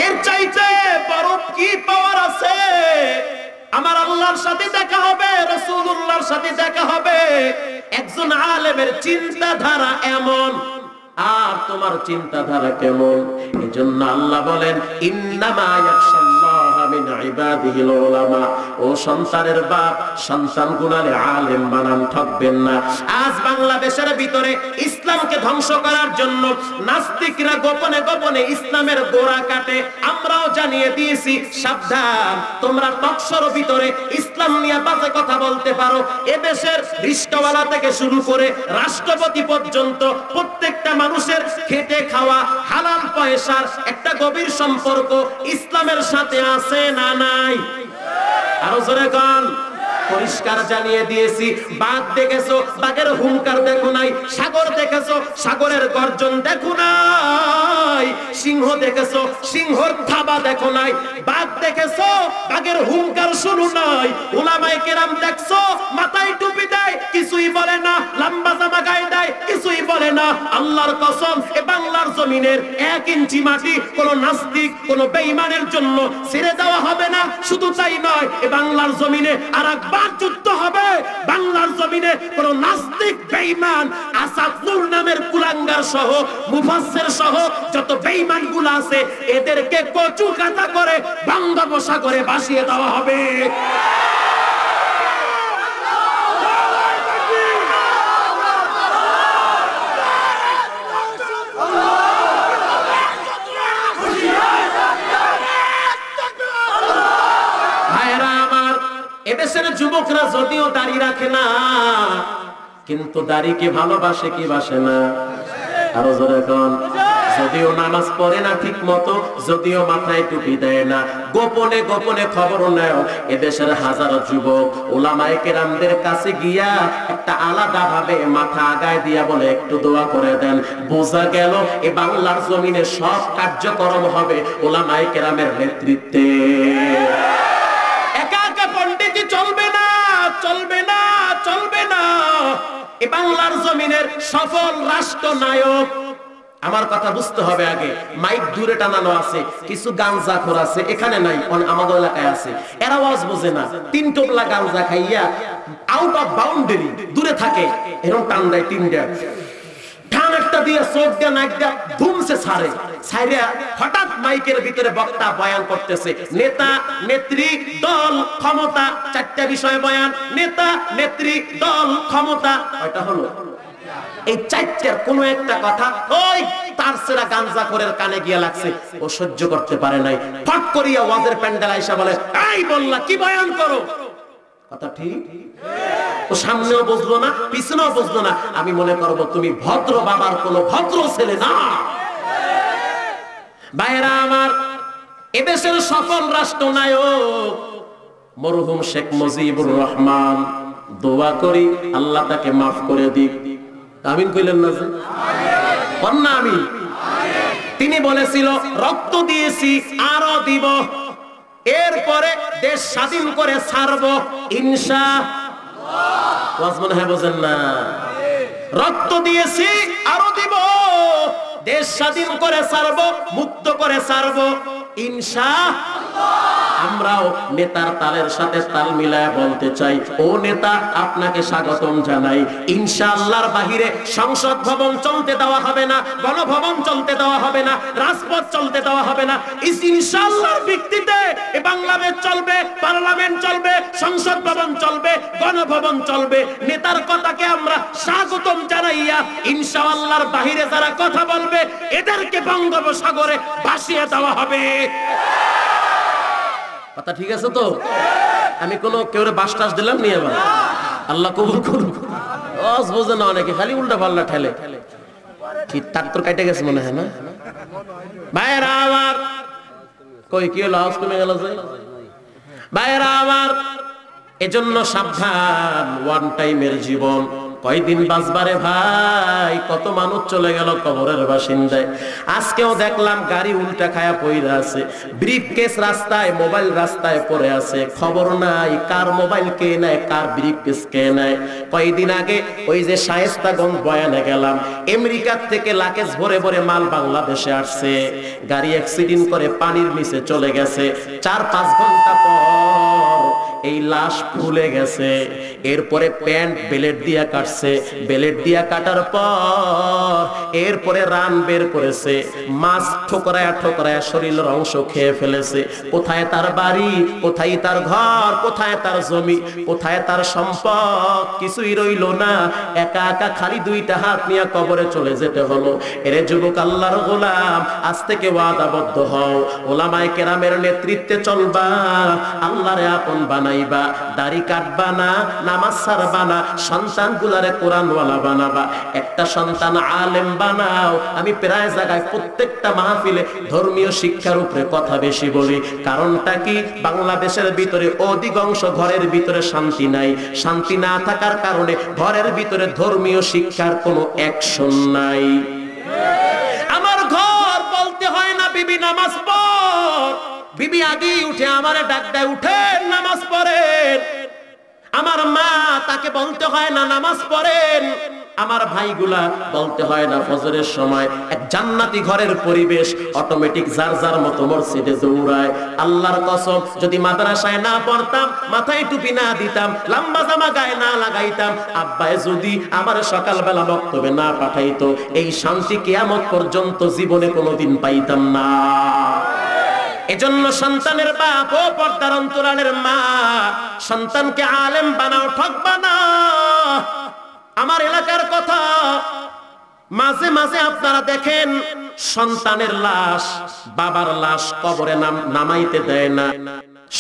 এর চাইতে বড় কি পাওয়ার আছে আমার আল্লাহর সাথে দেখা হবে রাসূলুল্লাহর সাথে দেখা হবে একজন আলেমের চিন্তাধারা এমন আর তোমার চিন্তাধারা কেমন এজন্য আল্লাহ বলেন ইন্নামা ইয়াখশাল্লাহা মিন ইবাদিহিল উলামা ও সন্তানের বাপ সন্তান গুণালে আলেম বানান ঠকবেন না আজ বাংলাদেশের ভিতরে ইসলামকে ধ্বংস করার জন্য নাস্তিকরা গোপনে গোপনে ইসলামের গোড়া কাটে আমরাও জানিয়ে দিয়েছি সাবধান তোমরা টকশোর ভিতরে ইসলাম নিয়ে বাজে কথা বলতে পারো এদেশের রিস্কাওয়ালা থেকে শুরু করে রাষ্ট্রপতি পর্যন্ত প্রত্যেকটা মানুষের খেটে খাওয়া হালাল পয়সার একটা গভীর সম্পর্ক ইসলামের সাথে আছে না নাই আরো জোরে গান পরিষ্কার জানিয়ে দিয়েছি বাঘ দেখেছো বাঘের হুংকার দেখো নাই সাগর দেখেছো সাগরের গর্জন দেখো নাই সিংহ দেখেছো সিংহর থাবা দেখো নাই বাঘ দেখেছো বাঘের হুংকার শুনো নাই উলামায়ে কেরাম দেখছো মাথায় টুপি দেয় কিছুই বলে না লম্বা জামা গায়ে দেয় কিছুই বলে না আল্লাহর কসম এই বাংলার জমিনের এক ইঞ্চি মাটি কোন নাস্তিক কোন বেঈমানের জন্য ছেড়ে দেওয়া হবে না শুধু তাই নয় এই বাংলার জমিনে আর যুদ্ধ হবে বাংলার জমিনে কোন নাস্তিক বেঈমান আসাদুল নামের কুলাঙ্গার সহ মুফাসসির সহ যত বেঈমানগুলো আছে এদেরকে কচু কাটা করে বঙ্গোপসাগরে ভাসিয়ে দেওয়া হবে এদেশের যুবকরা যদিও দাড়ি রাখে না কিন্তু দাড়িকে ভালোবাসে কি বাসে না আরো জোরে কোন যদিও নামাজ পড়ে না ঠিকমতো, যদিও মাথায় টুপি দেয় না, গোপনে গোপনে খবর নেয় এদেশের হাজারো যুবক ওলামায়ে কেরামদের কাছে গিয়া একটা আলাদা ভাবে মাথা আগায় দিয়া বলে একটু দোয়া করে দেন। বোঝা গেল এ বাংলার জমিনে সব কার্যক্রম হবে ওলামায়ে কেরামের নেতৃত্বে, একা একা পণ্ডিতি চলবে না, চলবে না, চলবে না। এ বাংলার জমিনের সফল রাষ্ট্রনায়ক, আমার কথা বুঝতে হবে আগে, মাইক দূরে টানানো আছে, কিছু গাঞ্জাখোর আছে, এখানে নাই, আমাদের এলাকায় আছে, এরা ওয়াজ বোঝে না, তিন টোপলা গাঞ্জা খাইয়া আউট অফ বাউন্ডারি দূরে থাকে, এরকম টান দেয় তিনটা কানে গিয়া লাগছে, ও সহ্য করতে পারে নাই, ফট করিয়া ওয়াজের প্যান্ডেল আইসা বলে এই বললা কি বয়ান করো, কথা ঠিক, ও সামনেও বুঝলো না পিছনেও বুঝলো না। আমি মনে করবো তুমি ভদ্র বাবার কোনো ভদ্র ছেলে না। ভাইরা আমার, এদেশের সফল রাষ্ট্রনায়ক মরহুম শেখ মুজিবুর রহমান, দোয়া করি আল্লাহ তাকে মাফ করে দিক। আমিন কইলেন না যে? আমিন। আমি তিনি বলেছিল রক্ত দিয়েছি আরো দিব, এরপরে দেশ স্বাধীন করে ছাড়বো ইনশাআল্লাহ। ওয়াজ মনে হয় বুঝেন না? রক্ত দিয়েছি আরো দিব, দেশ স্বাধীন করে ছাড়বো, মুক্ত করে ছাড়বো ইনশাআল্লাহ। আমরাও নেতার তালের সাথে তাল মিলায় বলতে চাই, ও নেতা আপনাকে স্বাগতম জানাই, ইনশাআল্লাহর বাহিরে সংসদ ভবন চলতে দেওয়া হবে না, গণভবন চলতে দেওয়া হবে না, রাজপথ চলতে দেওয়া হবে না, ইনশাআল্লাহর ভিত্তিতে বাংলাদেশ চলবে, পার্লামেন্ট চলবে, সংসদ ভবন চলবে, গণভবন চলবে। নেতার কথাকে আমরা স্বাগতম জানাইয়া ইনশাআল্লাহর বাহিরে যারা কথা বলবে এদেরকে বঙ্গোপসাগরে ভাসিয়ে দেওয়া হবে। কথা ঠিক আছে তো? আমি কোন কেউ বাস দিলাম নি, আবার আল্লাহ কবুল করুক। ওয়াজ বোঝে না অনেকে, খালি উল্টা পাল্টা ঠেলে, ঠিক তার তো কেটে গেছে মনে হয় না। ভাইরা আমার, কই কি হলো, আওয়াজ কমে গেল যে? ভাইরা আমার, এজন্য সাবধান, ওয়ান টাইমের জীবন, কয়দিন বাঁচবারে ভাই। কত মানুষ চলে গেল কবরের বাসিন্দায়। আজকেও দেখলাম গাড়ি উল্টা খায়া পইরা আছে, ব্রিফকেস রাস্তায়, মোবাইল রাস্তায় পড়ে আছে, খবর নাই কার মোবাইল কে নেয়, কার ব্রিফকেস কে নেয়। কয়েকদিন আগে ওই যে শায়েস্তাগঞ্জ বয়ানে গেলাম, আমেরিকার থেকে লাকেজ ভরে ভরে মাল বাংলাদেশে আসছে, গাড়ি অ্যাক্সিডেন্ট করে পানির নিচে চলে গেছে, ৪-৫ ঘন্টা পর এই লাশ ফুলে গেছে। এরপরে প্যান্ট বেলেট দিয়া কাটছে, বেলেট দিয়া কাটার পর এরপরে রান বের করেছে, মাছ ঠোকরায়া ঠোকরায়া শরীরের অংশ খেয়ে ফেলেছে। কোথায় তার বাড়ি, কোথায় তার ঘর, কোথায় তার জমি, কোথায় তার সম্পদ, কিছুই রইল না। একা একা খালি দুইটা হাত নিয়ে কবরে চলে যেতে হলো। এরে যুবক আল্লাহর গোলাম, আজ থেকে ওয়াদাবদ্ধ হও, ওলামায়ে কেরামের নেতৃত্বে চলবা, আল্লাহরে আপন বানাইবা, দাড়ি কাটবা না, নামাজ ছাড়বা না, সন্তান গুলারে কোরআনওয়ালা বানাবা, একটা সন্তান আলেম বানাও। আমি প্রায় জায়গায় প্রত্যেকটা মাহফিলে ধর্মীয় শিক্ষার উপরে কথা বেশি বলি। কারণটা কি, বাংলাদেশের ভিতরে অধিকাংশ ঘরের ভিতরে শান্তি নাই, শান্তি না থাকার কারণে ঘরের ভিতরে ধর্মীয় শিক্ষার কোনো অ্যাকশন নাই। আমার ঘর বলতে হয় না বিবি নামাজ পড়, বিবি আগেই উঠে আমারে ডাক দেয় উঠেন নামাজ পড়েন। আমার মা, তাকে বলতে হয় না নামাজ পড়েন। আমার ভাইগুলা বলতে হয় না ফজরের সময়। এক জান্নাতি ঘরের পরিবেশ, অটোমেটিক যার যার মতো মসজিদে দৌড়ায়। আল্লাহর কসম, যদি মাদ্রাসায় না পড়তাম, মাথায় টুপি না দিতাম, লম্বা জামা গায়ে না লাগাইতাম, আব্বায় যদি আমার সকালবেলা বক্তব্যে না পাঠাইতো, এই শান্তি কিয়ামত পর্যন্ত জীবনে কোনোদিন পাইতাম না। এজন্য সন্তানের বাপ ও পর্দার অন্তরালের মা, সন্তানকে আলেম বানাও, ঠকবা না। আমার এলাকার কথা, মাঝে মাঝে আপনারা দেখেন সন্তানের লাশ, বাবার লাশ কবরে নামাইতে দেয় না,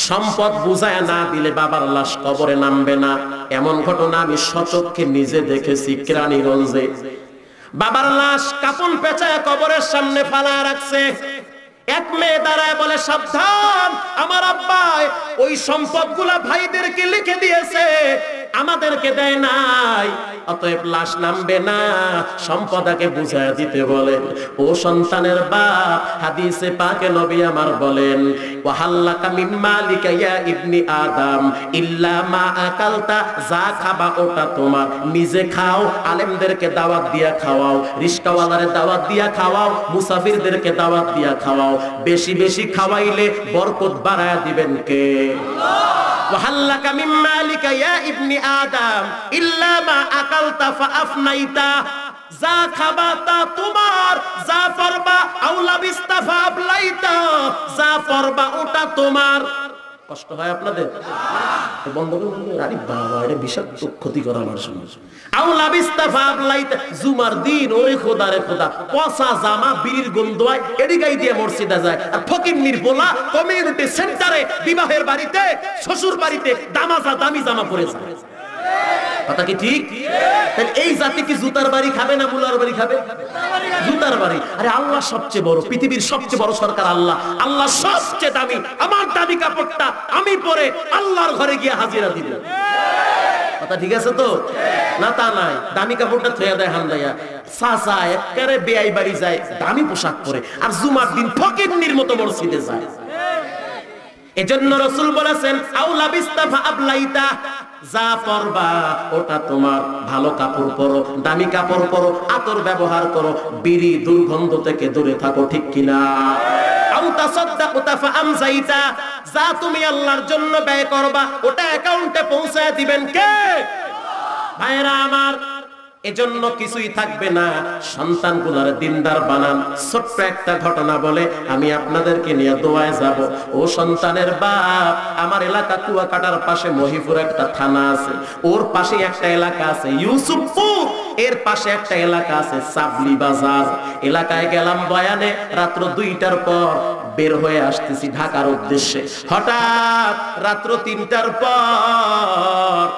সম্পদ বুঝায় না দিলে বাবার লাশ কবরে নামবে না। এমন ঘটনা আমি স্বচক্ষে নিজে দেখেছি কেরানীগঞ্জে। বাবার লাশ কাপন পেঁচায় কবরের সামনে ফালা রাখছে। এক মেয়ে দাঁড়ায় বলে, সাবধান, আমার আব্বা ওই সম্পদগুলা ভাইদেরকে লিখে দিয়েছে, আমাদেরকে দেয় নাই, অতএব লাশ নামবে না। সম্পদাকে বুঝায় দিতে বলেন, ও সন্তানের বাপ, হাদিসে পাকে নবী আমার বলেন, ওয়াহাল্লাকা মিন মালিকা ইয়া ইবনি আদম ইল্লা মা আকালতা, যা খাবা ওটা তোমার, নিজে খাও, আলেমদেরকে দাওয়াত দিয়া খাওয়াও, রিস্কাওয়ালারে দাওয়াত দিয়া খাওয়াও, মুসাফিরদেরকে দাওয়াত দিয়া খাওয়াও, বেশি বেশি খাওয়াইলে বরকত বাড়ায় দিবেন কে? ওয়াহাল্লাকা মিন মালিকা ইয়া ইবনি আদম ইল্লা মা আকালতা ফাআফনাইতা, যা খাবা তা তোমার, যা পরবা আউলাবিস্তা ফাআবলাইতা, যা পরবা ওটা তোমার। কষ্ট হয় আপনাদের? না বন্ধুগণ, আরে বাবা, এটা বিশাল ক্ষতিকর আমার জন্য। আউলাবিস্তা ফাআবলাইতা, জুমার দিন ওই খোদারে খোদা পচা জামা বিড়ির গন্ধয় এড়ি গাই দিয়ে মসজিদে যায়, আর ফকিন্নির বোলা কমিউনিটি সেন্টারে, বিবাহের বাড়িতে, শ্বশুর বাড়িতে দামাজা দামি জামা পরে যায়। কথা কি ঠিক? তাহলে এই জাতি কি জুতার বাড়ি খাবে না মুলার বাড়ি খাবে? জুতার বাড়ি। আরে আল্লাহ সবচেয়ে বড়, পৃথিবীর সবচেয়ে বড় সরকার আল্লাহ, আল্লাহ সবচেয়ে দামি। আমার দামি কাপড়টা আমি পরে আল্লাহর ঘরে গিয়ে হাজিরা দিব। কথা ঠিক আছে তো? না তা নাই, দামি কাপড়টা থইয়া দেয় হামদাইয়া, সাসা একবারে বেআই বাড়ি যায় দামি পোশাক পরে, আর জুমার দিন ফকিন্নির মতো মসজিদে যায়। এজন্য রাসূল বলেছেন, আউলা বিস্তাফা আবলাইতা, যা পরবা ওটা তোমার। ভালো কাপড় পরো, দামি কাপড় পরো, আতর ব্যবহার করো, বিড়ি দুর্গন্ধ থেকে দূরে থাকো, ঠিক কিনা? আও তাসাদদাকু ফাআমজাইতা, যা তুমি আল্লাহর জন্য ব্যয় করবা ওটা অ্যাকাউন্টে পৌঁছায় দিবেন কে? ভাইরা আমার, এজন্য কিছুই থাকবে না। সন্তানগুলোর দিনদার বানান। ছোট্ট একটা ঘটনা বলে আমি আপনাদেরকে নিয়ে দোয়ায় যাব। ও সন্তানের বাপ, আমার এলাকা কুয়াকাটার পাশে মহিপুর একটা থানা আছে, ওর পাশে একটা এলাকা আছে ইউসুফপুর, এর পাশে একটা এলাকা আছে সাবলি বাজার। এলাকায় গেলাম বয়ানে, রাত্র 2টার পর বের হয়ে আসতেছি ঢাকার উদ্দেশ্যে। হঠাৎ রাত্র 3টার পর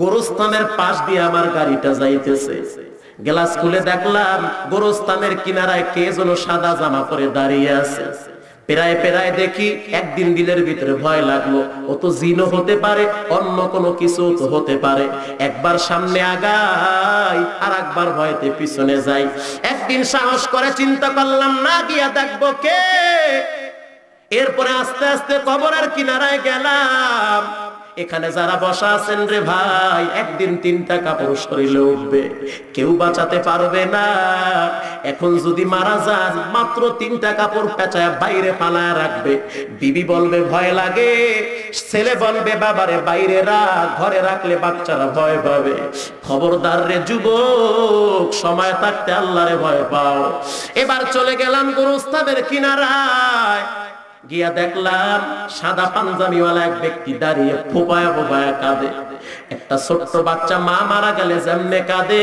গোরস্থানের পাশ দিয়ে আমার গাড়িটা যাইতেছে। গ্লাস খুলে দেখলাম গোরস্থানের কিনারায় কে যেন সাদা জামা পরে দাঁড়িয়ে আছে। পেরায় পেরায় দেখি, একদিন দিলের ভিতরে ভয় লাগলো, ও তো জিনও হতে পারে, অন্য কোনো কিছু তো হতে পারে। একবার সামনে আগাই, আর একবার ভয়তে পিছনে যাই। একদিন সাহস করে চিন্তা করলাম না গিয়া দেখবো কে। এরপরে আস্তে আস্তে কবরের কিনারায় গেলাম। এখানে যারা বসা আছেন রে ভাই, একদিন 3টা কাপড় শরীরে উঠবে, কেউ বাঁচাতে পারবে না। এখন যদি মারা যান, মাত্র 3টা কাপড় পেঁচায় বাইরে পালায় রাখবে। বিবি বলবে ভয় লাগে, ছেলে বলবে বাবারে বাইরে রাখ, ঘরে রাখলে বাচ্চারা ভয় পাবে। খবরদার রে যুবক, সময় থাকতে আল্লাহরে ভয় পাও। এবার চলে গেলাম গোরস্তানের কিনারায়, গিয়া দেখলাম সাদা পাঞ্জাবিওয়ালা এক ব্যক্তি দাঁড়িয়ে ফোপায়া ফোপায়া কাঁদে। একটা ছোট্ট বাচ্চা মা মারা গেলে যেমনে কাঁদে,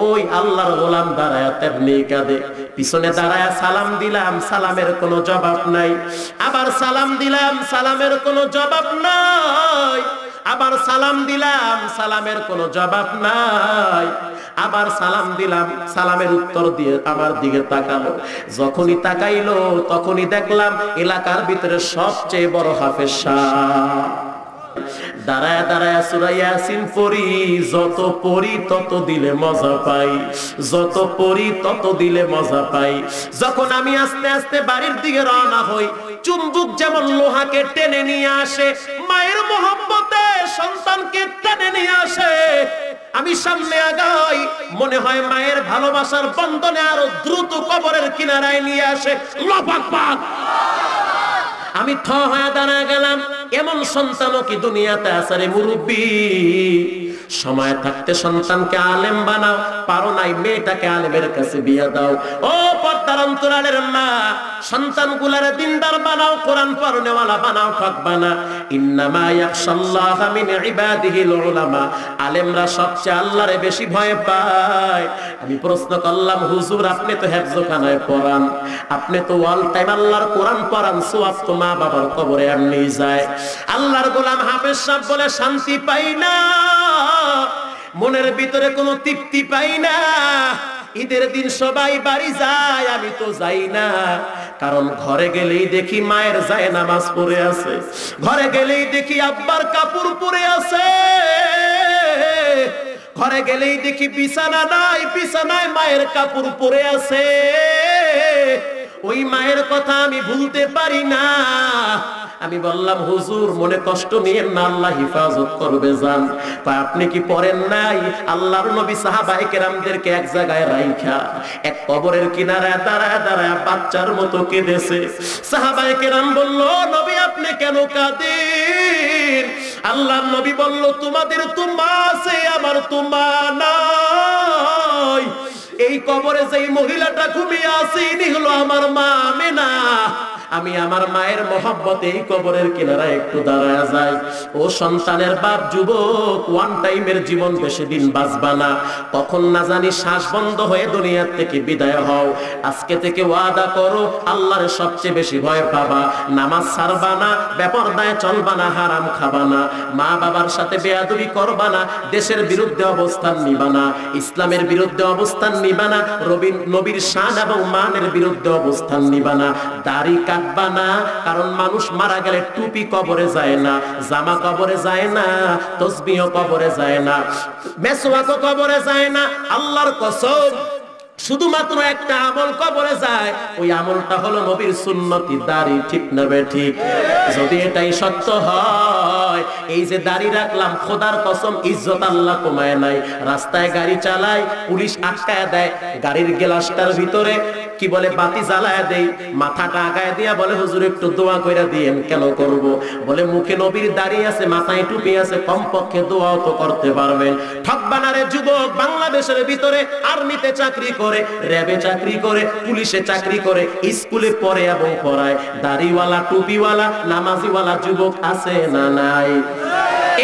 ওই আল্লাহর গোলাম দাঁড়ায় তেমনি কাঁদে। পিছনে দাঁড়ায় সালাম দিলাম, সালামের কোনো জবাব নাই। আবার সালাম দিলাম, সালামের কোনো জবাব নাই। আবার সালাম দিলাম, সালামের কোনো জবাব নাই। আবার সালাম দিলাম, সালামের উত্তর দিয়ে আমার দিকে তাকালো। যখনই তাকাইলো, তখনই দেখলাম এলাকার ভিতরে সবচেয়ে বড় হাফেজ সাহেব। দাঁড়ায় দাঁড়ায় সূরা ইয়াসিন পড়ি, যত পড়ি তত দিলে মজা পাই, যত পড়ি তত দিলে মজা পাই। যখন আমি আস্তে আস্তে বাড়ির দিকে রওনা হই, চুম্বক যেমন লোহাকে টেনে নিয়ে আসে, মায়ের মহব্বতে সন্তানকে টেনে নিয়ে আসে। আমি সামনে আগাই, মনে হয় মায়ের ভালোবাসার বন্ধনে আরো দ্রুত কবরের কিনারায় নিয়ে আসে। আমি থ হয়ে দাঁড়া গেলাম, এমন সন্তানও কি দুনিয়াতে আছে রে মুরব্বী? সময় থাকতে সন্তানকে আলেম বানাও, পারো নাই মেয়েটাকে আলেমের কাছে বিয়ে দাও। ও পর্দার অন্তরালের মা, সন্তানগুলারে দিনদার বানাও, কোরআন পড়নেওয়ালা বানাও, ঠকবা না। ইন্নামা ইয়াখশাল্লাহা মিন ইবাদিহিল উলামা, আলেমরা সবচেয়ে আল্লাহরে বেশি ভয় পায়। আমি প্রশ্ন করলাম, হুজুর আপনি তো হেফজখানায় পড়ান, আপনি তো অল টাইম আল্লাহর কোরআন পড়ান, সওয়াব তো মা বাবার কবরে এমনি যায়। আল্লাহর গোলাম হাফেজ সাহেব বলে, শান্তি পাই না, মনের ভিতরে কোনো তৃপ্তি পাই না। ईदर दिन सबाई बाड़ी जाए आमी तो जाई ना कारण घरे गेलेई देखी मायर जायनामाज पड़े आछे घरे गेलेई देखी अब्बार कापड़ पड़े आछे घरे गेलेई देखी बिछाना नाई बिछानाय मायर कापड़ पड़े आछे ओई मायर कथा आमी भुलते पारी ना आमी बोल्लाम हुजूर मने कष्ट नियेन ना आल्लाह हिफाजत करबे जान ता आपनि कि पड़ेन नाई आल्लाहर नबी साहाबाए केरामदेरके एक जायगाय राखा एक कबरेर किनाराय दाঁড়ায় দাঁড়ায় বাচ্চার মতো কেঁদেছে সাহাবায়ে কেরাম বলল নবী আপনি কেন কাঁদেন আল্লাহর নবী বলল তোমাদের তুম্মা আছে আমার তুম্মা নাই এই কবরে যেই মহিলাটা ঘুমিয়ে আছে ইনি হলো আমার মা আমেনা আমি আমার মায়ের mohabbat এই কবরের কিনারায় একটু দাঁড়ায়া যাই ও সন্তানের বাপ যুবক ওয়ান টাইমের জীবন বেশি দিন বাঁচবা না কখন না জানি শ্বাস বন্ধ হয়ে দুনিয়া থেকে বিদায় হও আজকে থেকে ওয়াদা করো আল্লাহর সবচেয়ে বেশি ভয় পাবা নামাজ ছাড়বা না বেপরদায় চলবা না হারাম খাবা না মা বাবার সাথে বেয়াদবি করবা না দেশের বিরুদ্ধে অবস্থান নিবা না ইসলামের বিরুদ্ধে অবস্থান নিবা না নবীর শান এবং মানের বিরুদ্ধে অবস্থান নিবা না দাড়ি कारण मानुष मारा गेले टुपी कबरे जाए ना जामा कबरे जाए ना तस्बीह कबरे जाए ना मेसवाक कबरे जाए ना अल्लाहर कसम শুধুমাত্র একটা আমল কবরে যায় ওই আমলটা হলো নবীর সুন্নতি দাড়ি ঠিক না ঠিক যদি এটাই সত্য হয় এই যে দাড়ি রাখলাম খোদার কসম ইজ্জত আল্লাহ কমায় নাই রাস্তায় গাড়ি চালায় পুলিশ আটকায় দেয় গাড়ির গ্লাসটার ভিতরে কি বলে বাতি জ্বালায় দেই মাথাটা আগায় দিয়া বলে হুজুর একটু দোয়া কইরা দিয়েন কেন করব বলে মুখে নবীর দাড়ি আছে মাথায় টুপি আছে কমপক্ষে দোয়াও তো করতে পারবেন ঠকবানারে যুবক বাংলাদেশের ভিতরে আর্মিতে চাকরি রেবে চাকরি করে পুলিশে চাকরি করে স্কুলে পড়ে এবং পড়ায় দাড়িওয়ালা টুপিওয়ালা নামাজিওয়ালা যুবক আছে না নাই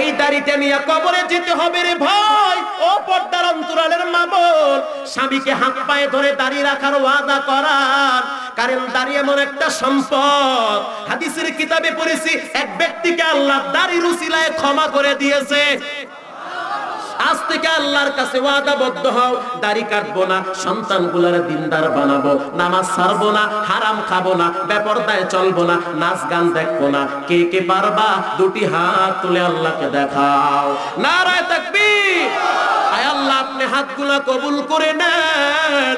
এই দাড়িটা নিয়ে কবরে যেতে হবে রে ভাই ও পর্দার অন্তরালের মা বোন স্বামীকে হাত পায়ে ধরে দাড়ি রাখার ওয়াদা করার কারণ দাড়ি এমন একটা সম্পদ হাদিসের কিতাবে পড়েছি এক ব্যক্তিকে আল্লাহ দাড়ির উসিলায় ক্ষমা করে দিয়েছে আজ থেকে আল্লাহর কাছে ওয়াদাবদ্ধ হও দাড়ি কাটবো না সন্তানগুলোর দিনদার বানাবো নামাজ ছাড়বো না হারাম খাবো না বেপরদায় চলবো না নাচ গান দেখবো না কে কে পারবা দুটি হাত তুলে আল্লাহকে দেখাও নারায়ে তাকবীর আয় আল্লাহ আপনি হাতগুলো কবুল করে নেন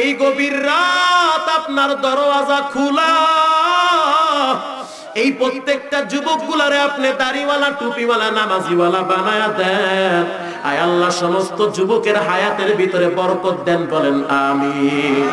এই গভীর রাত আপনার দরওয়াজা খোলা এই প্রত্যেকটা যুবকগুলারে আপনি দাড়িওয়ালা টুপিওয়ালা নামাজিওয়ালা বানায়া দেন আয় আল্লাহ সমস্ত যুবকের হায়াতের ভিতরে বরকত দেন বলেন আমিন।